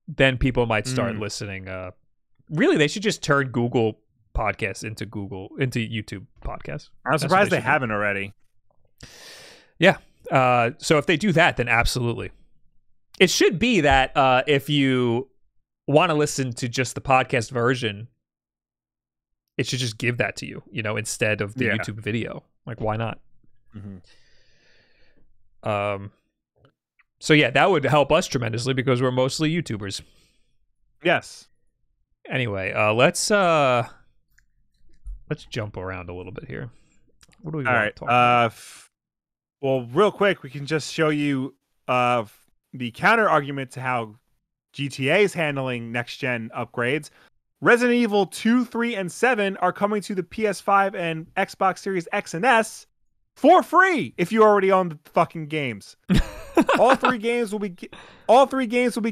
then people might start listening. Really, they should just turn Google Podcasts into YouTube Podcasts. I'm surprised they haven't already. Yeah. So if they do that, then absolutely. It should be that if you want to listen to just the podcast version, it should just give that to you, you know, instead of the YouTube video. Like, why not? Mm-hmm. So yeah, that would help us tremendously because we're mostly YouTubers. Yes. Anyway, let's jump around a little bit here. What do we want to talk about? Well, real quick, we can just show you the counter argument to how GTA is handling next-gen upgrades. Resident Evil 2, 3, and 7 are coming to the PS5 and Xbox Series X and S for free if you already own the fucking games. all three games will be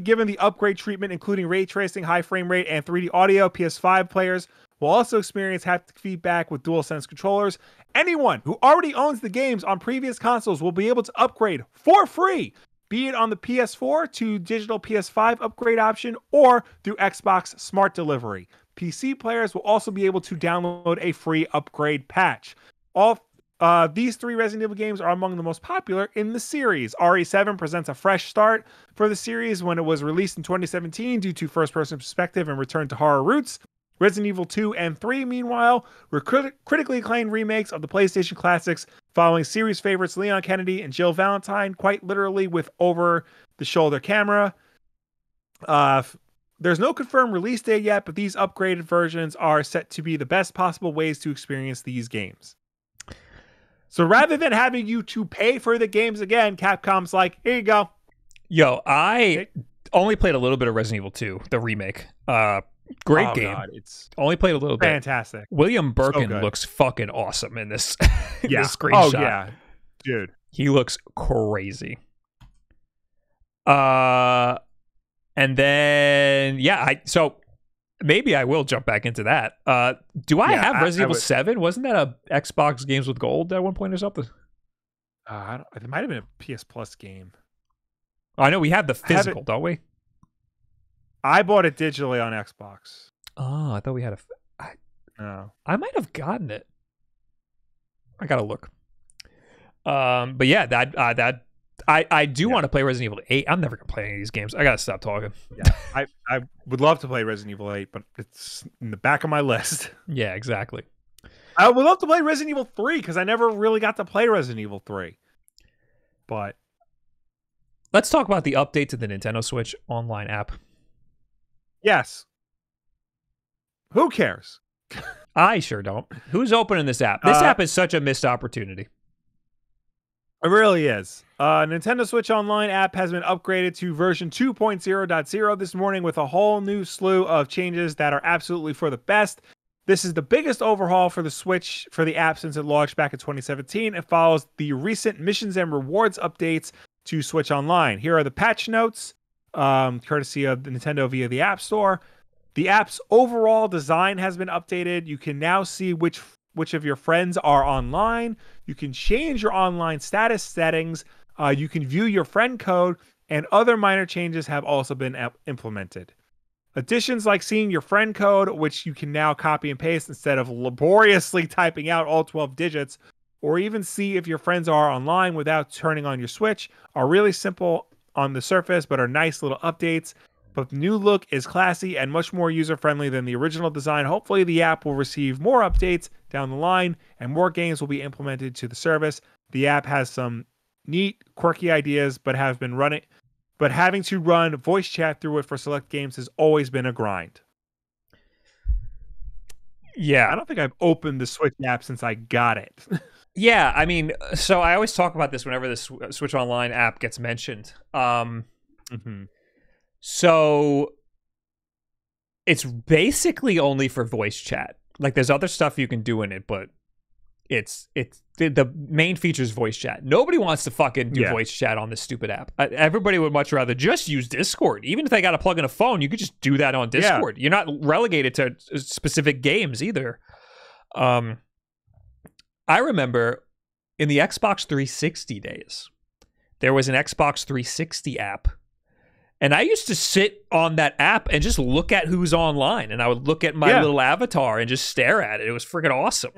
given the upgrade treatment, including ray tracing, high frame rate, and 3D audio. PS5 players will also experience haptic feedback with DualSense controllers. Anyone who already owns the games on previous consoles will be able to upgrade for free, be it on the PS4 to digital PS5 upgrade option or through Xbox Smart Delivery. PC players will also be able to download a free upgrade patch. These three Resident Evil games are among the most popular in the series. RE7 presents a fresh start for the series when it was released in 2017 due to first-person perspective and return to horror roots. Resident Evil 2 and 3, meanwhile, were critically acclaimed remakes of the PlayStation classics following series favorites Leon Kennedy and Jill Valentine, quite literally with over-the-shoulder camera. There's no confirmed release date yet, but these upgraded versions are set to be the best possible ways to experience these games. So rather than having you to pay for the games again, Capcom's like, here you go. Yo, I only played a little bit of Resident Evil 2, the remake. Great game. God, it's only played a little bit. Fantastic. William Birkin looks fucking awesome in this, this screenshot. Oh, yeah. Dude. He looks crazy. And then, yeah, so maybe I will jump back into that. Do I have Resident Evil 7? Wasn't that a Xbox Games with Gold at one point or something? It might have been a PS Plus game. Oh, I know we have the physical, don't we? I bought it digitally on Xbox. Oh, I thought we had no. I might have gotten it. I gotta look. But yeah, I do want to play Resident Evil 8. I'm never gonna play any of these games. I gotta stop talking. Yeah, I would love to play Resident Evil 8, but it's in the back of my list. Yeah, exactly. I would love to play Resident Evil 3 because I never really got to play Resident Evil 3. But let's talk about the update to the Nintendo Switch Online app. Yes. Who cares? I sure don't. Who's opening this app? This app is such a missed opportunity. It really is. Nintendo Switch Online app has been upgraded to version 2.0.0 this morning with a whole new slew of changes that are absolutely for the best. This is the biggest overhaul for the Switch for the app since it launched back in 2017. It follows the recent missions and rewards updates to Switch Online. Here are the patch notes. Courtesy of the Nintendo via the App Store. The app's overall design has been updated. You can now see which of your friends are online. You can change your online status settings. You can view your friend code, and other minor changes have also been implemented. Additions like seeing your friend code, which you can now copy and paste instead of laboriously typing out all 12 digits, or even see if your friends are online without turning on your Switch, are really simple on the surface, but are nice little updates. But the new look is classy and much more user-friendly than the original design. Hopefully the app will receive more updates down the line and more games will be implemented to the service. The app has some neat, quirky ideas, but having to run voice chat through it for select games has always been a grind. Yeah, I don't think I've opened the Switch app since I got it. Yeah, I mean, so I always talk about this whenever the Switch Online app gets mentioned. So it's basically only for voice chat. Like, there's other stuff you can do in it, but The main feature is voice chat. Nobody wants to fucking do voice chat on this stupid app. Everybody would much rather just use Discord. Even if they got to plug in a phone, you could just do that on Discord. Yeah. You're not relegated to specific games either. I remember in the Xbox 360 days, there was an Xbox 360 app. And I used to sit on that app and just look at who's online. And I would look at my little avatar and just stare at it. It was freaking awesome.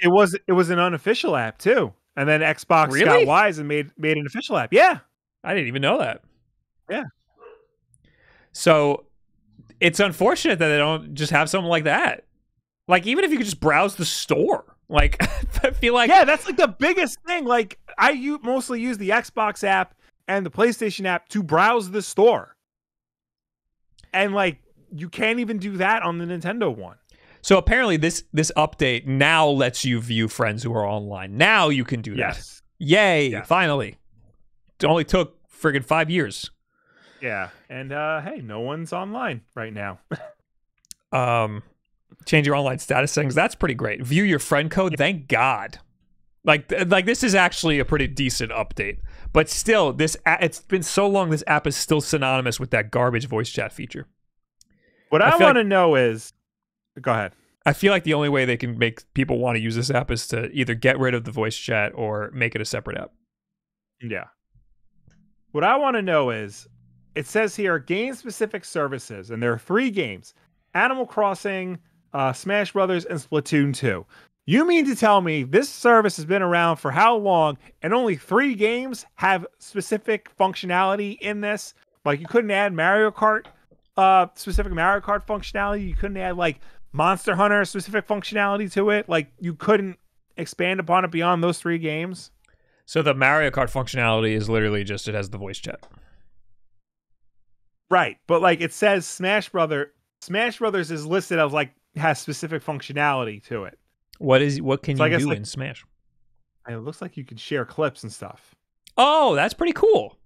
It was an unofficial app too, and then Xbox got wise and made an official app. Yeah, I didn't even know that. Yeah, so it's unfortunate that they don't just have something like that. Like, even if you could just browse the store, like I feel like that's like the biggest thing. Like, I mostly use the Xbox app and the PlayStation app to browse the store, and like you can't even do that on the Nintendo one. So apparently this update now lets you view friends who are online. Now you can do that. Yay, finally. It only took friggin' 5 years. Yeah, and hey, no one's online right now. Change your online status settings. That's pretty great. View your friend code. Thank God. Like this is actually a pretty decent update. But still, it's been so long, this app is still synonymous with that garbage voice chat feature. What I want to know is... Go ahead. I feel like the only way they can make people want to use this app is to either get rid of the voice chat or make it a separate app. Yeah. What I want to know is, it says here, game-specific services, and there are 3 games. Animal Crossing, Smash Brothers, and Splatoon 2. You mean to tell me this service has been around for how long, and only 3 games have specific functionality in this? Like, you couldn't add Mario Kart, specific Mario Kart functionality. You couldn't add, like, Monster Hunter specific functionality to it. Like, you couldn't expand upon it beyond those 3 games. So the Mario Kart functionality is literally just, it has the voice chat, right? But like, it says Smash Brothers is listed as like has specific functionality to it. What can you do in Smash? It looks like you can share clips and stuff. Oh, that's pretty cool.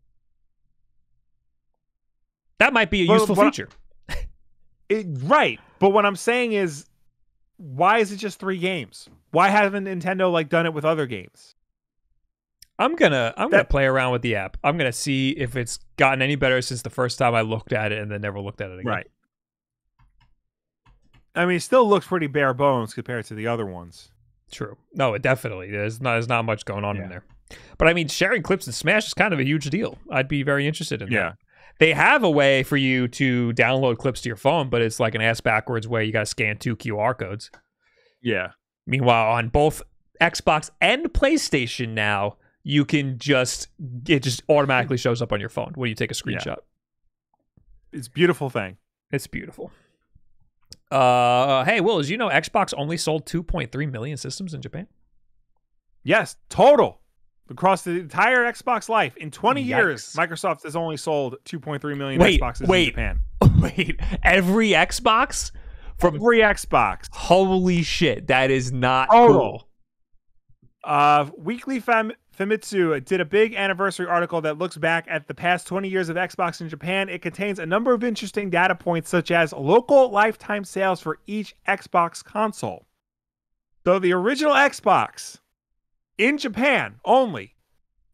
That might be a useful feature. Right. But what I'm saying is, why is it just 3 games? Why haven't Nintendo like done it with other games? I'm gonna play around with the app. I'm gonna see if it's gotten any better since the first time I looked at it and then never looked at it again. Right. I mean, it still looks pretty bare bones compared to the other ones. True. No, it definitely is. There's not much going on in there. But I mean, sharing clips in Smash is kind of a huge deal. I'd be very interested in that. They have a way for you to download clips to your phone, but it's like an ass-backwards way. You got to scan 2 QR codes. Yeah. Meanwhile, on both Xbox and PlayStation now, you can just... It just automatically shows up on your phone when you take a screenshot. Yeah. It's a beautiful thing. It's beautiful. Hey, Will, as you know, Xbox only sold 2.3 million systems in Japan? Yes, total. Across the entire Xbox life, in 20 years, Microsoft has only sold 2.3 million Xboxes in Japan. Wait, every Xbox? Every Xbox. Holy shit, that is not cool. Weekly Famitsu did a big anniversary article that looks back at the past 20 years of Xbox in Japan. It contains a number of interesting data points, such as local lifetime sales for each Xbox console. So the original Xbox... In Japan only,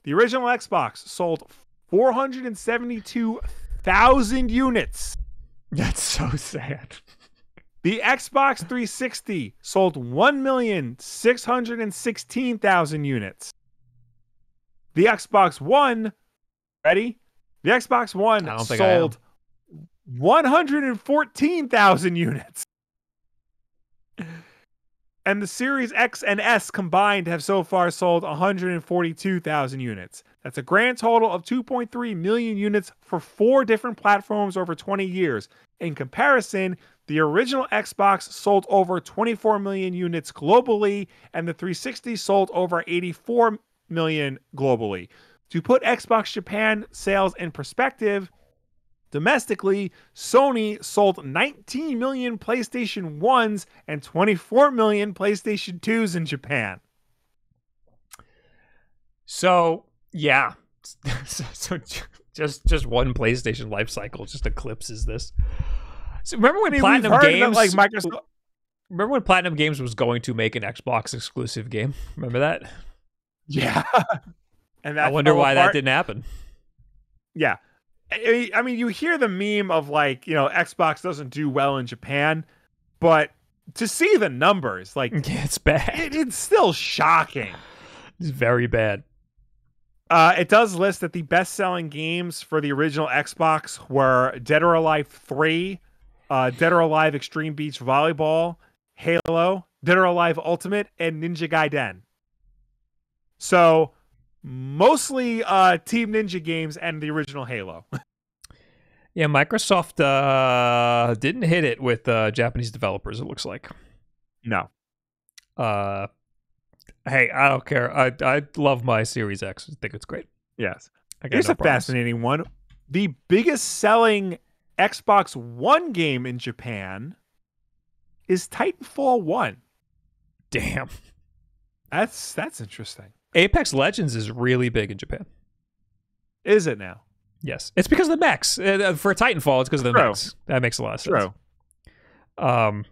the original Xbox sold 472,000 units. That's so sad. The Xbox 360 sold 1,616,000 units. The Xbox One, ready? The Xbox One sold 114,000 units. And the Series X and S combined have so far sold 142,000 units. That's a grand total of 2.3 million units for 4 different platforms over 20 years. In comparison, the original Xbox sold over 24 million units globally, and the 360 sold over 84 million globally. To put Xbox Japan sales in perspective, domestically, Sony sold 19 million PlayStation 1s and 24 million PlayStation 2s in Japan. So, yeah. So just one PlayStation life cycle just eclipses this. So remember when Platinum Games... Like Microsoft... remember when Platinum Games was going to make an Xbox exclusive game? Remember that? Yeah. And that I wonder why that didn't happen. Yeah. I mean, you hear the meme of like, you know, Xbox doesn't do well in Japan, but to see the numbers, like, it's bad. It's still shocking. It's very bad. It does list that the best-selling games for the original Xbox were Dead or Alive 3, Dead or Alive Extreme Beach Volleyball, Halo, Dead or Alive Ultimate, and Ninja Gaiden. So, mostly Team Ninja games and the original Halo. Yeah, Microsoft didn't hit it with Japanese developers, it looks like. No. Hey, I don't care. I love my Series X. I think it's great. Yes. Here's a fascinating one. The biggest selling Xbox One game in Japan is Titanfall 1. Damn. That's interesting. Apex Legends is really big in Japan. Is it now? Yes. It's because of the mechs. For Titanfall, it's because of the mechs. That makes a lot of sense. True.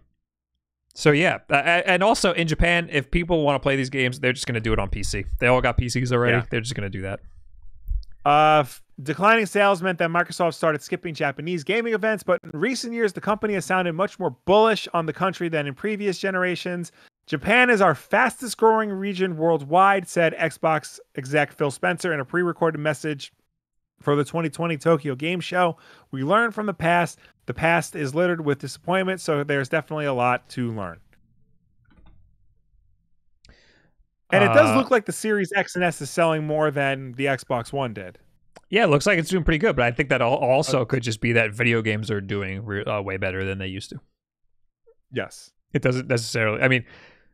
So yeah, and also in Japan, if people want to play these games, they're just going to do it on PC. They all got PCs already. Yeah. They're just going to do that. Declining sales meant that Microsoft started skipping Japanese gaming events, but in recent years, the company has sounded much more bullish on the country than in previous generations. Japan is our fastest growing region worldwide, said Xbox exec Phil Spencer in a pre-recorded message for the 2020 Tokyo Game Show. We learn from the past. The past is littered with disappointment, so there's definitely a lot to learn. And it does look like the Series X and S is selling more than the Xbox One did. Yeah, it looks like it's doing pretty good, but I think that also could just be that video games are doing way better than they used to. Yes. It doesn't necessarily... I mean,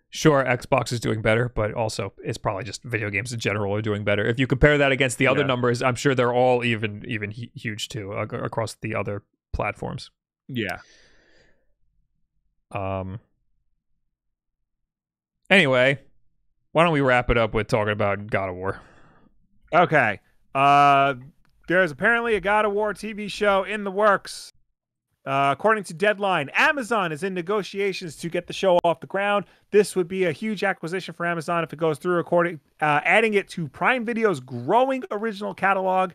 sure, Xbox is doing better, but also it's probably just video games in general are doing better. If you compare that against the other numbers, I'm sure they're all even huge, too, across the other platforms. Yeah. Anyway, why don't we wrap it up with talking about God of War? Okay. There's apparently a God of War TV show in the works. According to Deadline, Amazon is in negotiations to get the show off the ground. This would be a huge acquisition for Amazon if it goes through, adding it to Prime Video's growing original catalog,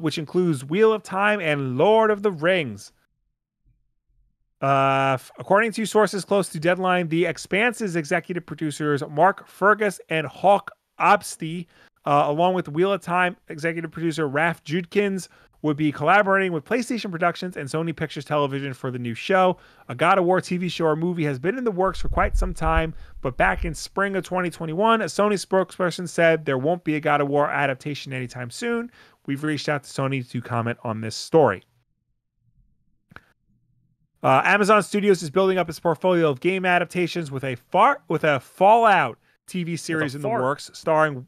which includes Wheel of Time and Lord of the Rings. According to sources close to Deadline, The Expanse's executive producers Mark Fergus and Hawk Obstie, along with Wheel of Time executive producer Raph Judkins, would be collaborating with PlayStation Productions and Sony Pictures Television for the new show. A God of War TV show or movie has been in the works for quite some time, but back in spring of 2021, a Sony spokesperson said there won't be a God of War adaptation anytime soon. We've reached out to Sony to comment on this story. Amazon Studios is building up its portfolio of game adaptations with a Fallout TV series in the works, starring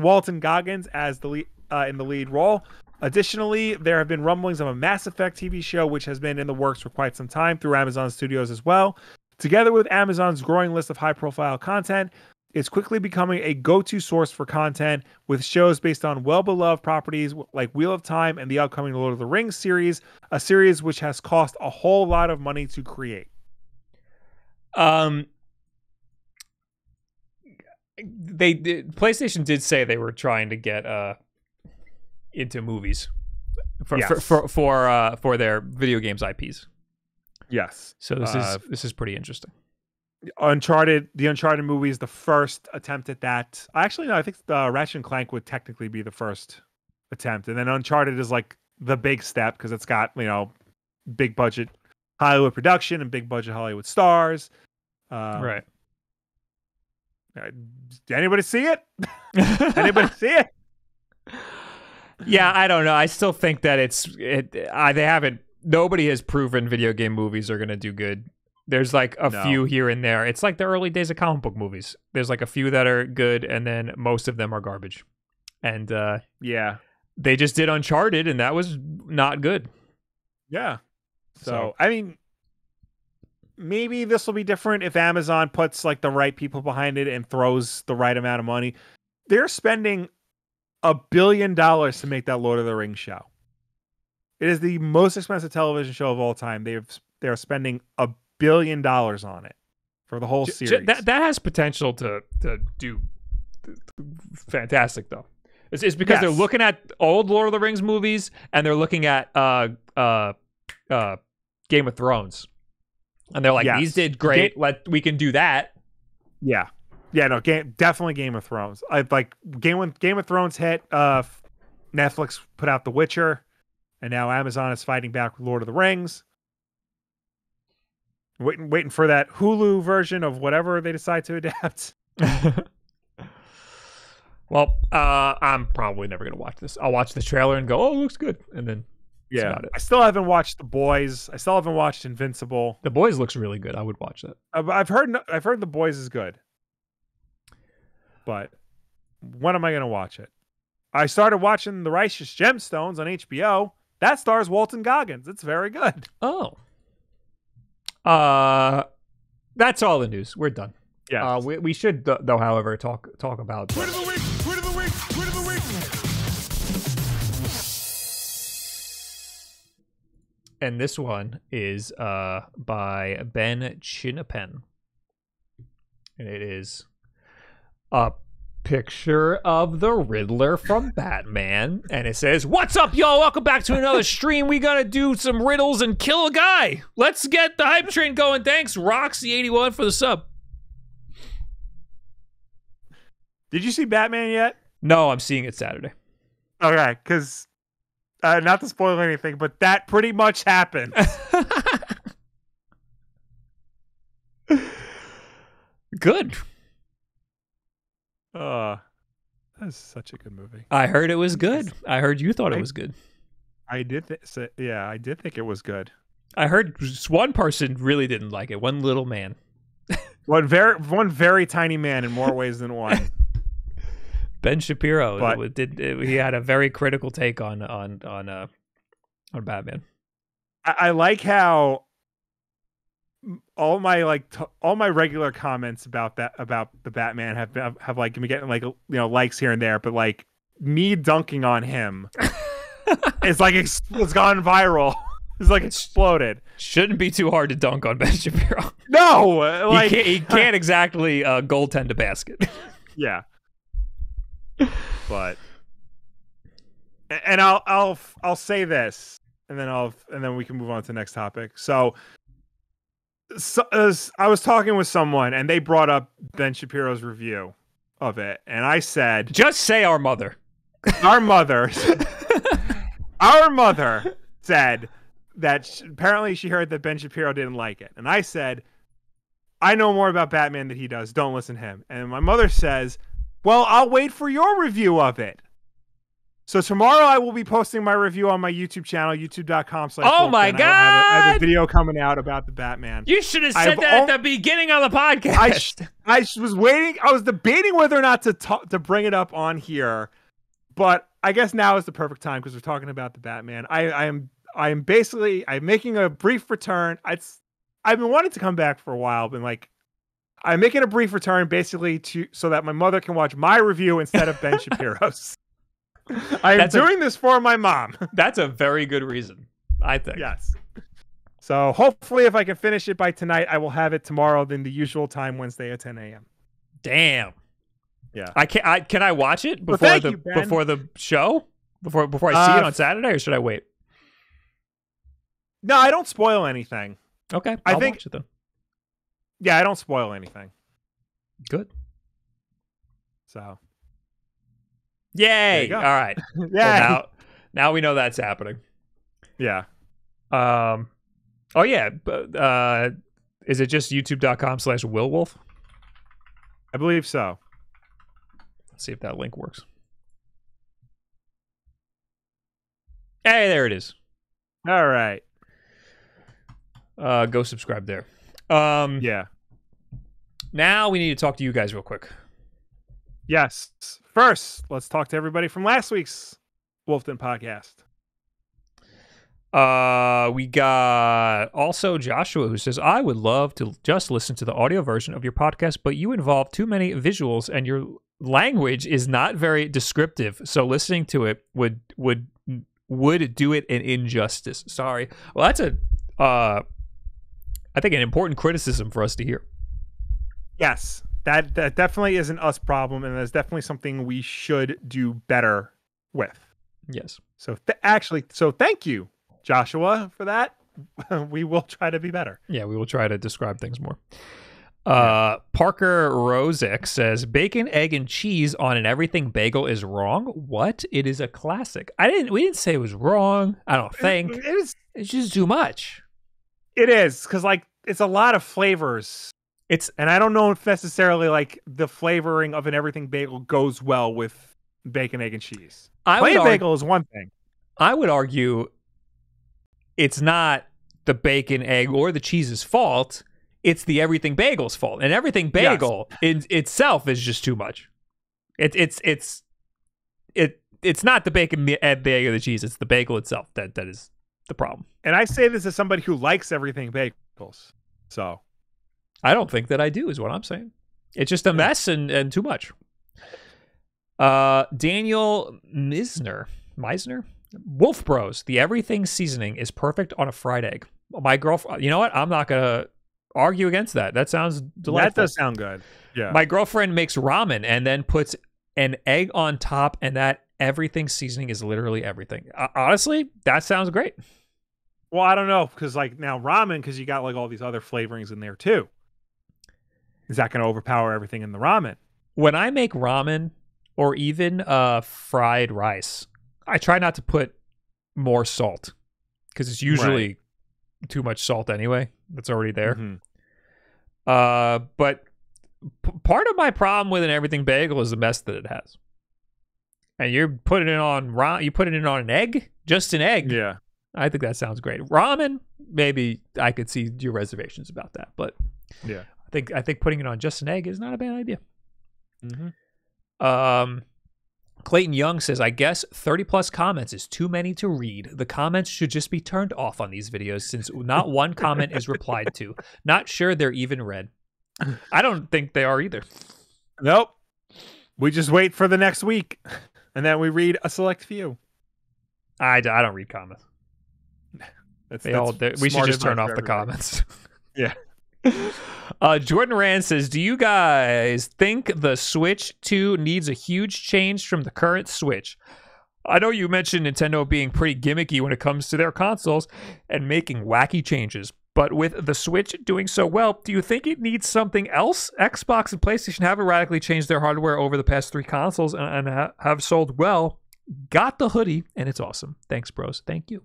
Walton Goggins as in the lead role. Additionally, there have been rumblings of a Mass Effect TV show, which has been in the works for quite some time through Amazon Studios as well. Together with Amazon's growing list of high-profile content, it's quickly becoming a go-to source for content, with shows based on well-beloved properties like Wheel of Time and the upcoming Lord of the Rings series, a series which has cost a whole lot of money to create. PlayStation did say they were trying to get into movies for their video games IPs. Yes. So this is pretty interesting. The Uncharted movie is the first attempt at that. Actually, no, I think the Ratchet and Clank would technically be the first attempt, and then Uncharted is like the big step because it's got, you know, big budget Hollywood production and big budget Hollywood stars. Right. Did anybody see it? Anybody see it? Yeah, I don't know. I still think that they haven't. Nobody has proven video game movies are gonna do good. There's like a few here and there. It's like the early days of comic book movies. There's like a few that are good, and then most of them are garbage. And yeah, they just did Uncharted, and that was not good. Yeah. So I mean, maybe this will be different if Amazon puts like the right people behind it and throws the right amount of money. They're spending $1 billion to make that Lord of the Rings show. It is the most expensive television show of all time. They are spending a billion dollars on it for the whole series. That has potential to do fantastic, though. It's because they're looking at old Lord of the Rings movies and they're looking at Game of Thrones, and they're like, these did great. We can do that. Yeah, yeah, no, definitely Game of Thrones. Game of Thrones hit. Netflix put out The Witcher, and now Amazon is fighting back with Lord of the Rings. Waiting for that Hulu version of whatever they decide to adapt. Well, I'm probably never gonna watch this. I'll watch the trailer and go, "Oh, it looks good," and then that's about it. I still haven't watched The Boys. I still haven't watched Invincible. The Boys looks really good. I would watch that. I've heard The Boys is good, but when am I gonna watch it? I started watching The Righteous Gemstones on HBO. That stars Walton Goggins. It's very good. Oh. That's all the news. We're done. Yeah. We should, though, however, talk about Tweet of the Week. Tweet of the Week. Tweet of the Week. And this one is by Ben Chinapen. And it is up. Picture of the Riddler from Batman, and it says, "What's up, y'all? Welcome back to another stream. We gotta do some riddles and kill a guy. Let's get the hype train going. Thanks, Roxy81 for the sub." Did you see Batman yet? No, I'm seeing it Saturday. Okay, because not to spoil anything, but that pretty much happened. Good. That's such a good movie. I heard it was good. I heard you thought it was good. I did. I did think it was good. I heard one person really didn't like it. One little man. one very tiny man in more ways than one. Ben Shapiro he had a very critical take on Batman. I like how all my regular comments about the Batman have like me getting, like, you know, likes here and there, but like me dunking on him it's like it's gone viral. It's like exploded. Shouldn't be too hard to dunk on Ben Shapiro. No, like he can't exactly goaltend a basket. Yeah, but and I'll say this, and then we can move on to the next topic. So I was talking with someone, and they brought up Ben Shapiro's review of it, and I said, "Just say our mother." Our mother said that apparently she heard that Ben Shapiro didn't like it, and I said, "I know more about Batman than he does. Don't listen to him." And my mother says, "Well, I'll wait for your review of it." So tomorrow I will be posting my review on my YouTube channel, youtube.com/. Oh my God! I have a video coming out about the Batman. You should have said that at the beginning of the podcast. I was waiting. I was debating whether or not to bring it up on here, but I guess now is the perfect time because we're talking about the Batman. I'm making a brief return. I've been wanting to come back for a while, but like, I'm making a brief return basically so that my mother can watch my review instead of Ben Shapiro's. I am doing this for my mom. That's a very good reason, I think. Yes. So hopefully if I can finish it by tonight, I will have it tomorrow than the usual time, Wednesday at 10 a.m. Damn. Yeah. Can I watch it before the show? Before I see it on Saturday, or should I wait? No, I don't spoil anything. Okay. I'll watch it then. Yeah, I don't spoil anything. Good. So yay! All right. Yeah. Well, now we know that's happening. Yeah. Oh yeah. Is it just youtube.com/willwulff? I believe so. Let's see if that link works. Hey, there it is. All right. Go subscribe there. Yeah. Now we need to talk to you guys real quick. Yes. First, let's talk to everybody from last week's Wulff Den podcast. We got also Joshua, who says, "I would love to just listen to the audio version of your podcast, but you involve too many visuals and your language is not very descriptive. So listening to it would do it an injustice." Sorry. Well, that's a I think, an important criticism for us to hear. Yes, that definitely is an us problem, and that's definitely something we should do better with. Yes. So actually, thank you, Joshua, for that. We will try to be better. Yeah, we will try to describe things more. Parker Rosick says, bacon, egg, and cheese on an everything bagel is wrong. What? It is a classic. We didn't say it was wrong. I don't think. It's just too much. It is, because like it's a lot of flavors. And I don't know if necessarily like the flavoring of an everything bagel goes well with bacon, egg, and cheese. Plain bagel is one thing. I would argue it's not the bacon, egg, or the cheese's fault. It's the everything bagel's fault. And everything bagel itself is just too much. It's not the bacon, egg, or the cheese. It's the bagel itself that is the problem. And I say this as somebody who likes everything bagels. So I don't think that I do, is what I'm saying. It's just a mess and too much. Daniel Meisner? Wulff Bros, the everything seasoning is perfect on a fried egg. My girlfriend, you know what? I'm not going to argue against that. That sounds delightful. That does sound good. Yeah. My girlfriend makes ramen and then puts an egg on top, and that everything seasoning is literally everything. Honestly, that sounds great. Well, I don't know, because like now ramen, because you got like all these other flavorings in there too. Is that going to overpower everything in the ramen? When I make ramen or even fried rice, I try not to put more salt because it's usually too much salt anyway. That's already there. Mm-hmm. But part of my problem with an everything bagel is the mess that it has. And you're putting it on an egg, just an egg. Yeah, I think that sounds great. Ramen, maybe I could see your reservations about that, but yeah, I think putting it on just an egg is not a bad idea. Mm-hmm. Clayton Young says, I guess 30+ comments is too many to read. The comments should just be turned off on these videos since not one comment is replied to. Not sure they're even read. I don't think they are either. Nope. We just wait for the next week and then we read a select few. I don't read comments. We should just turn off the comments. Yeah. Jordan Rand says, do you guys think the Switch 2 needs a huge change from the current Switch? I know you mentioned Nintendo being pretty gimmicky when it comes to their consoles and making wacky changes, but with the Switch doing so well, do you think it needs something else? Xbox and PlayStation haven't radically changed their hardware over the past 3 consoles and have sold well. Got the hoodie, and it's awesome. Thanks, bros. Thank you.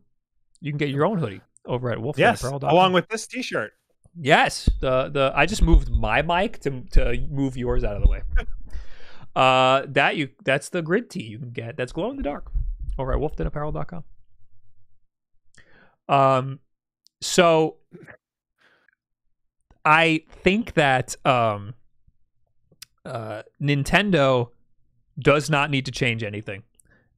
You can get your own hoodie over at Wulff Den. Yes, along with this t-shirt. Yes, the I just moved my mic to move yours out of the way. That's the grid tee you can get. That's glow in the dark over at wolfdenapparel.com. So I think that Nintendo does not need to change anything.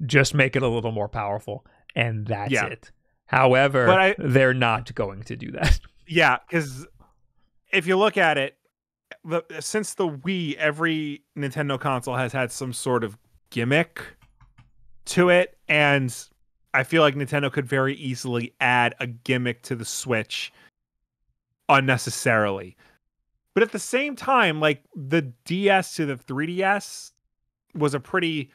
Just make it a little more powerful, and that's it. However, they're not going to do that. Yeah, because if you look at it, since the Wii, every Nintendo console has had some sort of gimmick to it, and I feel like Nintendo could very easily add a gimmick to the Switch unnecessarily. But at the same time, like, the DS to the 3DS was a pretty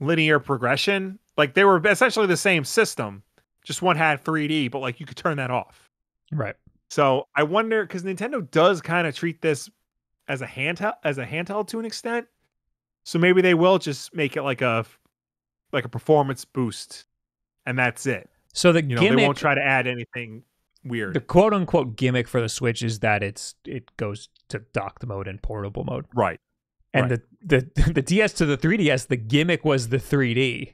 linear progression. Like, they were essentially the same system, just one had 3D, but, like, you could turn that off. Right. So I wonder, because Nintendo does kind of treat this as a handheld to an extent, so maybe they will just make it like a performance boost, and that's it. So the gimmick, they won't try to add anything weird. The quote unquote gimmick for the Switch is that it goes to docked mode and portable mode, right? And the DS to the 3DS, the gimmick was the 3D.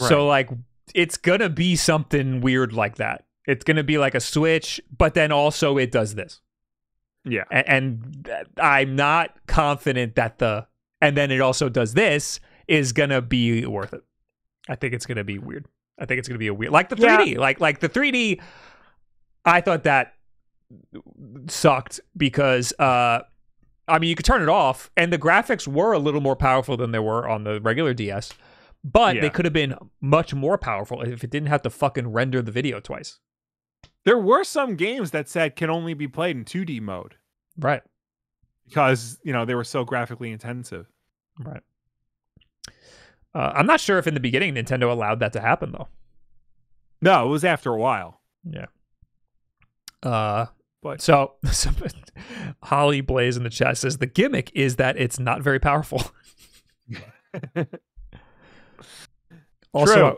Right. So like it's gonna be something weird like that. It's going to be like a Switch, but then also it does this. Yeah. And I'm not confident that and then it also does this is going to be worth it. I think it's going to be weird. I think it's going to be like the 3D. Yeah. Like the 3D, I thought that sucked because, I mean, you could turn it off and the graphics were a little more powerful than they were on the regular DS, but they could have been much more powerful if it didn't have to fucking render the video twice. There were some games that said can only be played in 2D mode. Right. Because, you know, they were so graphically intensive. Right. I'm not sure if in the beginning Nintendo allowed that to happen, though. No, it was after a while. Yeah. But so Holly Blaze in the chat says the gimmick is that it's not very powerful. Also, true.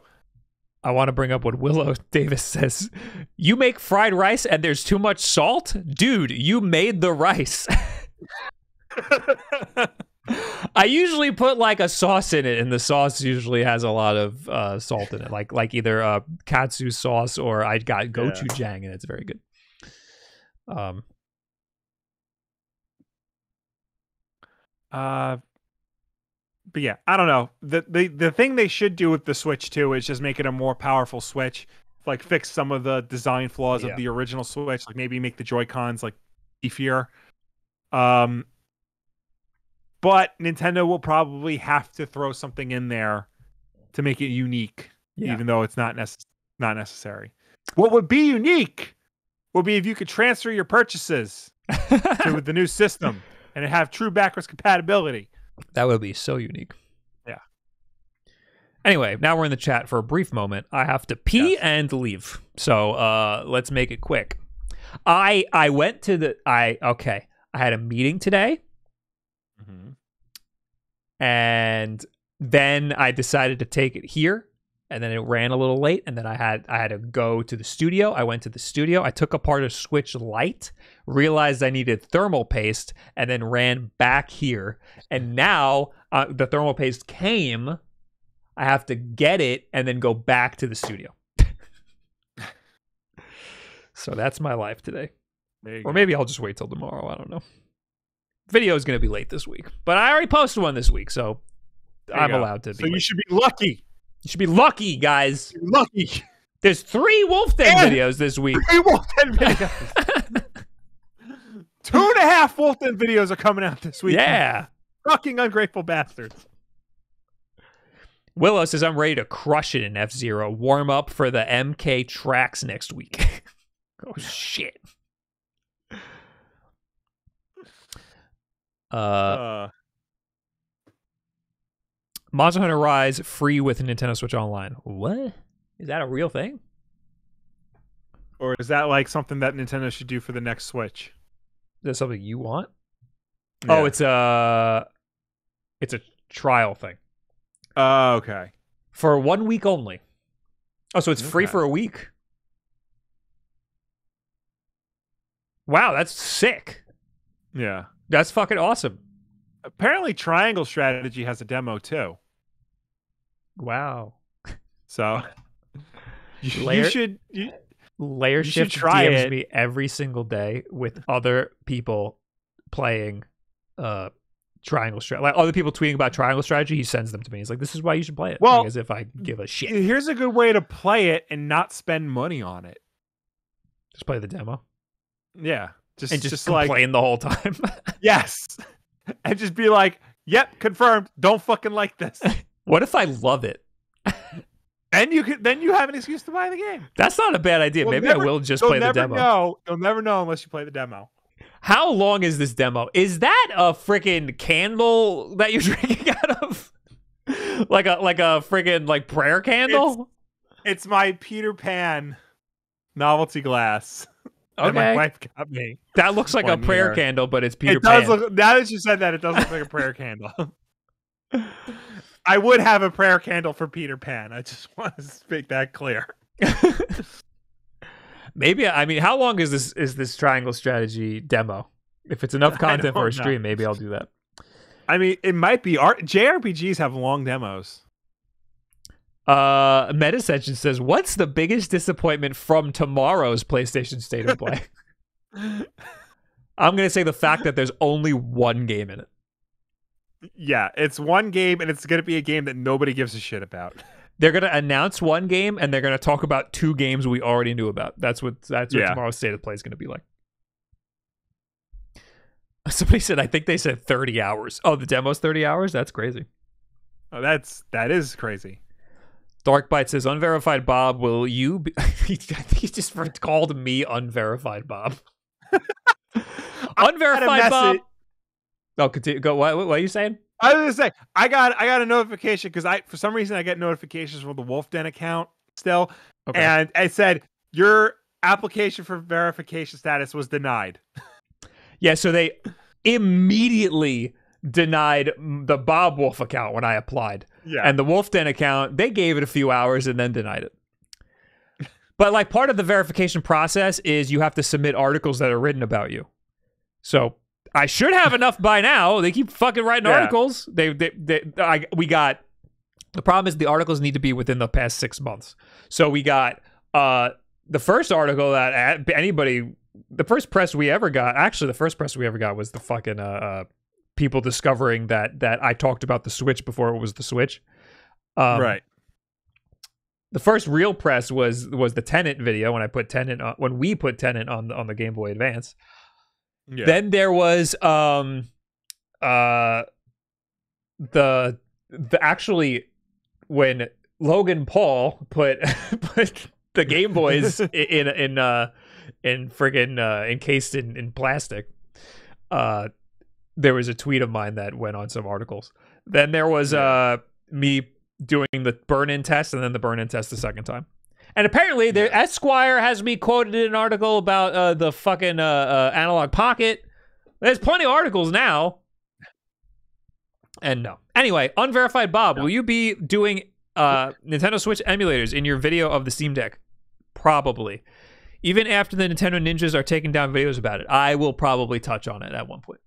I want to bring up what Willow Davis says. You make fried rice and there's too much salt? Dude, you made the rice. I usually put like a sauce in it, and the sauce usually has a lot of salt in it, like either katsu sauce or I got gochujang, and it's very good. But yeah, I don't know. The thing they should do with the Switch 2 is just make it a more powerful Switch. Like fix some of the design flaws of the original Switch. Like maybe make the Joy-Cons like beefier. But Nintendo will probably have to throw something in there to make it unique, even though it's not necessary. What would be unique would be if you could transfer your purchases to the new system and have true backwards compatibility. That would be so unique. Yeah. Anyway, now we're in the chat for a brief moment. I have to pee and leave. So let's make it quick. I went to the... I had a meeting today. Mm-hmm. And then I decided to take it here. And then it ran a little late. And then I had to go to the studio. I went to the studio. I took apart a Switch Lite, realized I needed thermal paste, and then ran back here. And now the thermal paste came. I have to get it and then go back to the studio. So that's my life today. Or maybe I'll just wait till tomorrow. I don't know. Video is going to be late this week. But I already posted one this week, so I'm allowed to be. So you should be lucky. You should be lucky, guys. You're lucky. There's 3 Wulff Den videos this week. 3 Wulff Den videos. 2.5 Wulff Den videos are coming out this week. Yeah. Fucking ungrateful bastards. Willow says, I'm ready to crush it in F-Zero. Warm up for the MK tracks next week. Oh, shit. Monster Hunter Rise free with Nintendo Switch Online. What? Is that a real thing? Or is that like something that Nintendo should do for the next Switch? Is that something you want? Yeah. Oh, it's a trial thing. Okay. For 1 week only. Oh, so it's free for a week. Wow, that's sick. Yeah. That's fucking awesome. Apparently, Triangle Strategy has a demo too. Wow! So you should try DMs it me every single day with other people playing Triangle Strategy. Like other people tweeting about Triangle Strategy, he sends them to me. He's like, "This is why you should play it." Well, like, as if I give a shit. Here's a good way to play it and not spend money on it. Just play the demo. Yeah. Just complain like, the whole time. Yes. And just be like, yep, confirmed. Don't fucking like this. What if I love it? And then you have an excuse to buy the game. That's not a bad idea. Maybe I will just play the demo. You'll never know unless you play the demo. How long is this demo? Is that a freaking candle that you're drinking out of? like a freaking like prayer candle? It's my Peter Pan novelty glass. Okay. And my wife got me. That looks like a prayer candle, but it's Peter Pan. Now that you said that, it does look like a prayer candle. I would have a prayer candle for Peter Pan. I just want to make that clear. Maybe, I mean, how long is this Triangle Strategy demo? If it's enough content for a stream, maybe I'll do that. I mean, it might be. JRPGs have long demos. Metasection says, what's the biggest disappointment from tomorrow's PlayStation State of Play? I'm going to say the fact that there's only one game in it. Yeah, it's one game, and it's going to be a game that nobody gives a shit about. They're going to announce one game, and they're going to talk about 2 games we already knew about. That's what tomorrow's State of Play is going to be like. Somebody said, I think they said 30 hours. Oh, the demo's 30 hours? That's crazy. Oh, that is crazy. Darkbite says, unverified Bob, will you be... I think he just called me unverified Bob. Unverified Bob. Oh, continue. Go. What are you saying? I was gonna say I got a notification because for some reason I get notifications from the Wulff Den account still, okay. And it said your application for verification status was denied. Yeah, so they immediately denied the Bob Wulff account when I applied. Yeah, and the Wulff Den account, they gave it a few hours and then denied it. But like part of the verification process is you have to submit articles that are written about you. So I should have enough by now. They keep fucking writing articles. We got, the problem is the articles need to be within the past 6 months. So we got the first article that anybody, the first press we ever got, actually the first press we ever got was the fucking people discovering that I talked about the Switch before it was the Switch. Right. The first real press was the Tenant video when I put Tenant on, when we put Tenant on the Game Boy Advance. Yeah. Then there was actually when Logan Paul put the Game Boys in friggin' encased in plastic. There was a tweet of mine that went on some articles. Then there was me doing the burn-in test, and then the burn-in test the second time. And apparently, there, Esquire has me quoted in an article about the fucking Analog Pocket. There's plenty of articles now. And no. Anyway, unverified Bob, will you be doing Nintendo Switch emulators in your video of the Steam Deck? Probably. Even after the Nintendo Ninjas are taking down videos about it, I will probably touch on it at one point.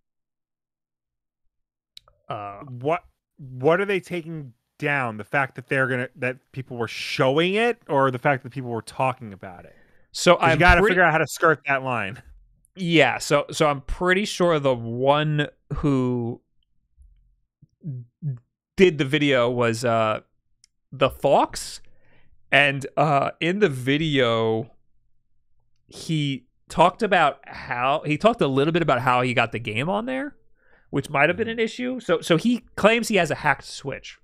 What are they taking down? The fact that people were showing it, or the fact that people were talking about it? So I gotta figure out how to skirt that line. Yeah, so I'm pretty sure the one who did the video was the Fox, and in the video he talked a little bit about how he got the game on there, which might have been an issue. So he claims he has a hacked Switch.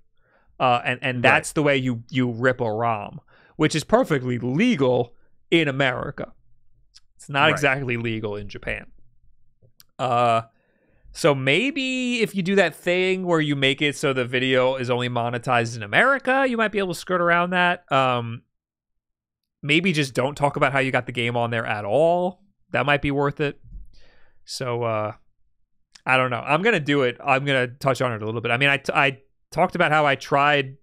And that's the way you rip a ROM, which is perfectly legal in America. It's not exactly legal in Japan. So maybe if you do that thing where you make it so the video is only monetized in America, you might be able to skirt around that. Maybe just don't talk about how you got the game on there at all. That might be worth it. So I don't know. I'm going to do it. I'm going to touch on it a little bit. I mean, I talked about how I tried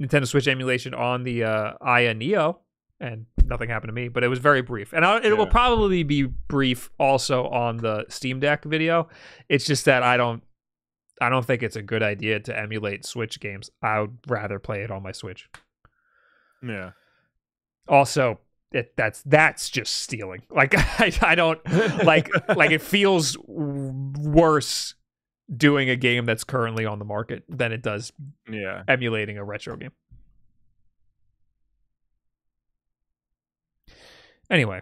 Nintendo Switch emulation on the Aya Neo, and nothing happened to me, but it was very brief. And it will probably be brief also on the Steam Deck video. It's just that I don't think it's a good idea to emulate Switch games. I would rather play it on my Switch. Yeah. Also, that's just stealing. Like I don't like it feels worse doing a game that's currently on the market than it does emulating a retro game. Anyway,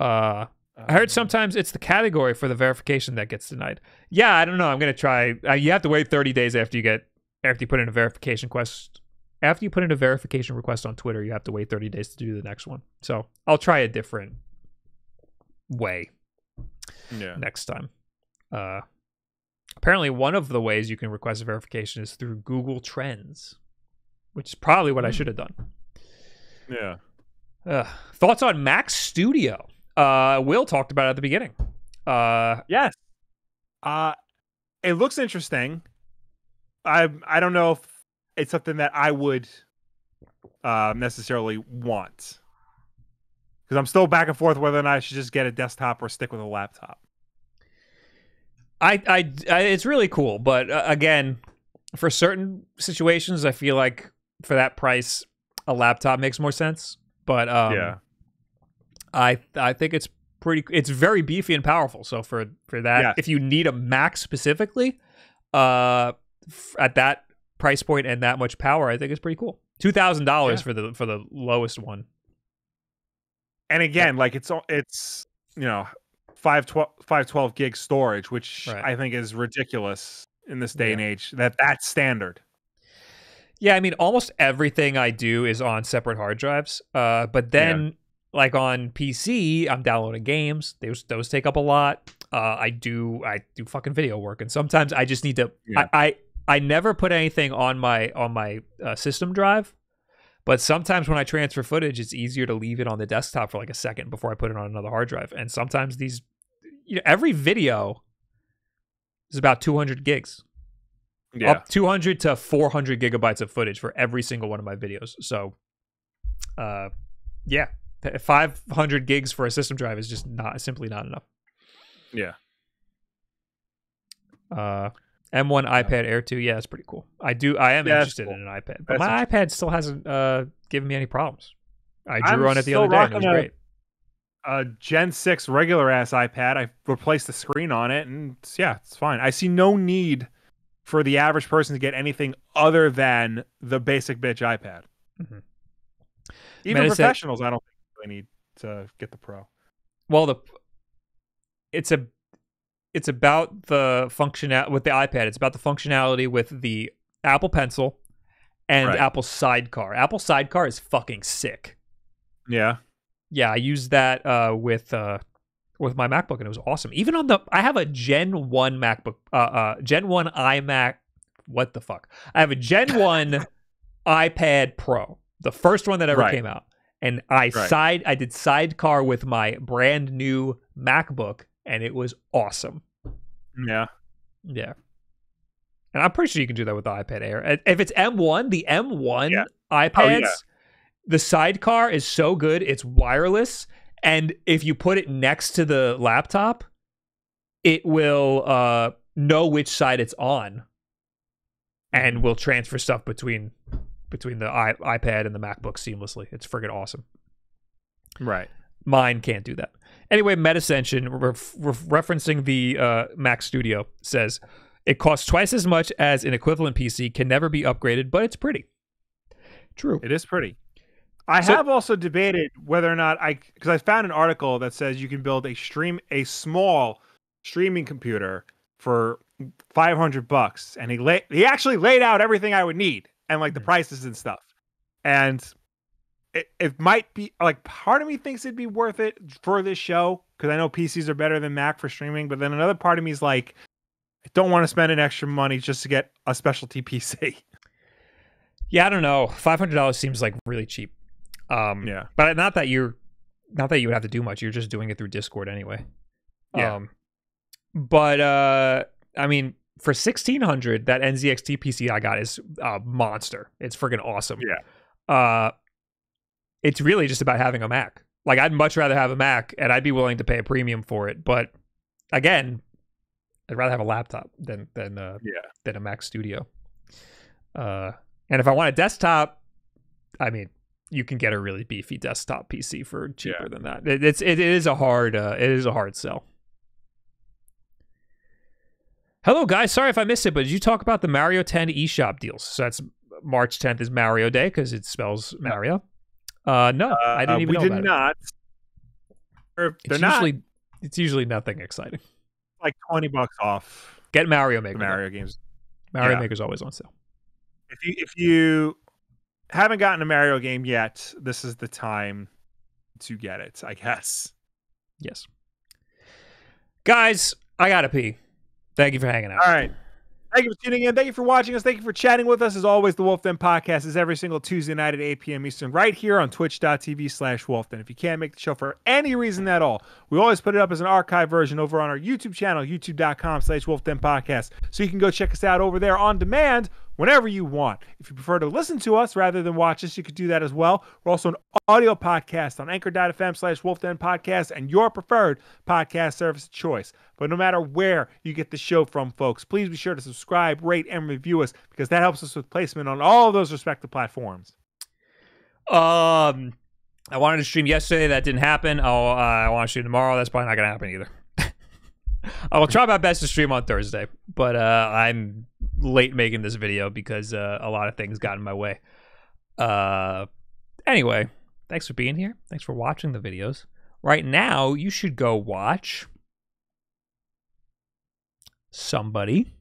I heard sometimes it's the category for the verification that gets denied. Yeah, I don't know. I'm going to try. You have to wait 30 days after you put in a verification request. After you put in a verification request on Twitter, you have to wait 30 days to do the next one. So I'll try a different way next time. Apparently, one of the ways you can request a verification is through Google Trends, which is probably what I should have done. Yeah. Thoughts on Mac Studio? Will talked about it at the beginning. Yes. It looks interesting. I don't know if it's something that I would necessarily want, because I'm still back and forth whether or not I should just get a desktop or stick with a laptop. It's really cool, but again, for certain situations, I feel like for that price, a laptop makes more sense. But I think it's very beefy and powerful. So for that, if you need a Mac specifically, at that price point and that much power, I think it's pretty cool. $2,000 for the lowest one. And again, like it's you know. 512 gig storage, which I think is ridiculous in this day and age. That's standard. Yeah, I mean, almost everything I do is on separate hard drives. But then, like on PC, I'm downloading games. Those take up a lot. I do fucking video work, and sometimes I just need to. Yeah. I never put anything on my system drive, but sometimes when I transfer footage, it's easier to leave it on the desktop for like a second before I put it on another hard drive. And sometimes these, you know, every video is about 200 gigs. Yeah. Up 200 to 400 gigabytes of footage for every single one of my videos. So, yeah, 500 gigs for a system drive is just simply not enough. Yeah. M1 iPad Air 2, yeah, it's pretty cool. I am interested in an iPad, but my iPad still hasn't given me any problems. I'm on it the other day, and it was great. A Gen 6 regular ass iPad. I replaced the screen on it, and yeah, it's fine. I see no need for the average person to get anything other than the basic bitch iPad. Mm-hmm. Even professionals, I don't think they need to get the Pro. Well, it's about the functionality with the iPad. It's about the functionality with the Apple Pencil and Apple Sidecar. Apple Sidecar is fucking sick. Yeah. Yeah, I used that with my MacBook, and it was awesome. Even on the, I have a Gen 1 MacBook, Gen 1 iMac, what the fuck? I have a Gen 1 iPad Pro, the first one that ever came out. And I did Sidecar with my brand new MacBook, and it was awesome. Yeah. Yeah. And I'm pretty sure you can do that with the iPad Air. If it's M1, the M1 iPads, the Sidecar is so good. It's wireless. And if you put it next to the laptop, it will know which side it's on, and will transfer stuff between the iPad and the MacBook seamlessly. It's friggin' awesome. Right. Mine can't do that. Anyway, MetaSension, referencing the Mac Studio, says, it costs twice as much as an equivalent PC, can never be upgraded, but it's pretty. True. It is pretty. I have also debated whether or not because I found an article that says you can build a small streaming computer for $500, and he actually laid out everything I would need and like the prices and stuff. And it might be like, part of me thinks it'd be worth it for this show, because I know PCs are better than Mac for streaming, but then another part of me is like, I don't want to spend an extra money just to get a specialty PC. Yeah, I don't know. $500 seems like really cheap. Yeah, but not that you would have to do much. You're just doing it through Discord anyway. Yeah. But I mean, for 1,600, that NZXT PC I got is a monster. It's friggin' awesome. Yeah. It's really just about having a Mac. Like, I'd much rather have a Mac, and I'd be willing to pay a premium for it. But again, I'd rather have a laptop than a Mac Studio. And if I want a desktop, I mean, you can get a really beefy desktop PC for cheaper than that. It is a hard sell. Hello guys, sorry if I missed it, but did you talk about the Mario 10 eShop deals? So that's March 10th is Mario Day, because it spells Mario. No, I didn't even know about it. We did not. It's usually nothing exciting. Like $20 off. Get Mario Maker. Mario games. Mario Maker's always on sale. If you haven't gotten a Mario game yet, this is the time to get it, I guess. Yes. Guys, I gotta pee. Thank you for hanging out. All right. Thank you for tuning in. Thank you for watching us. Thank you for chatting with us. As always, the Wulff Den podcast is every single Tuesday night at 8 p.m. Eastern, right here on twitch.tv/WulffDen. If you can't make the show for any reason at all, we always put it up as an archive version over on our YouTube channel, youtube.com/WulffDenPodcast. So you can go check us out over there on demand whenever you want. If you prefer to listen to us rather than watch us, you could do that as well. We're also an audio podcast on anchor.fm/WulffDenPodcast and your preferred podcast service of choice. But no matter where you get the show from, folks, please be sure to subscribe, rate, and review us, because that helps us with placement on all of those respective platforms. I wanted to stream yesterday. That didn't happen. I want to stream tomorrow. That's probably not going to happen either. I will try my best to stream on Thursday, but I'm late making this video because a lot of things got in my way. Anyway, thanks for being here. Thanks for watching the videos. Right now, you should go watch somebody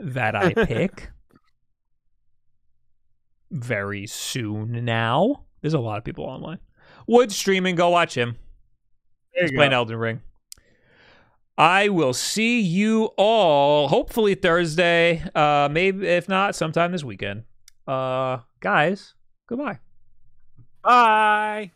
that I pick very soon now. There's a lot of people online. Wood streaming, go watch him. He's playing Elden Ring. I will see you all hopefully Thursday. Maybe if not, sometime this weekend. Guys, goodbye. Bye.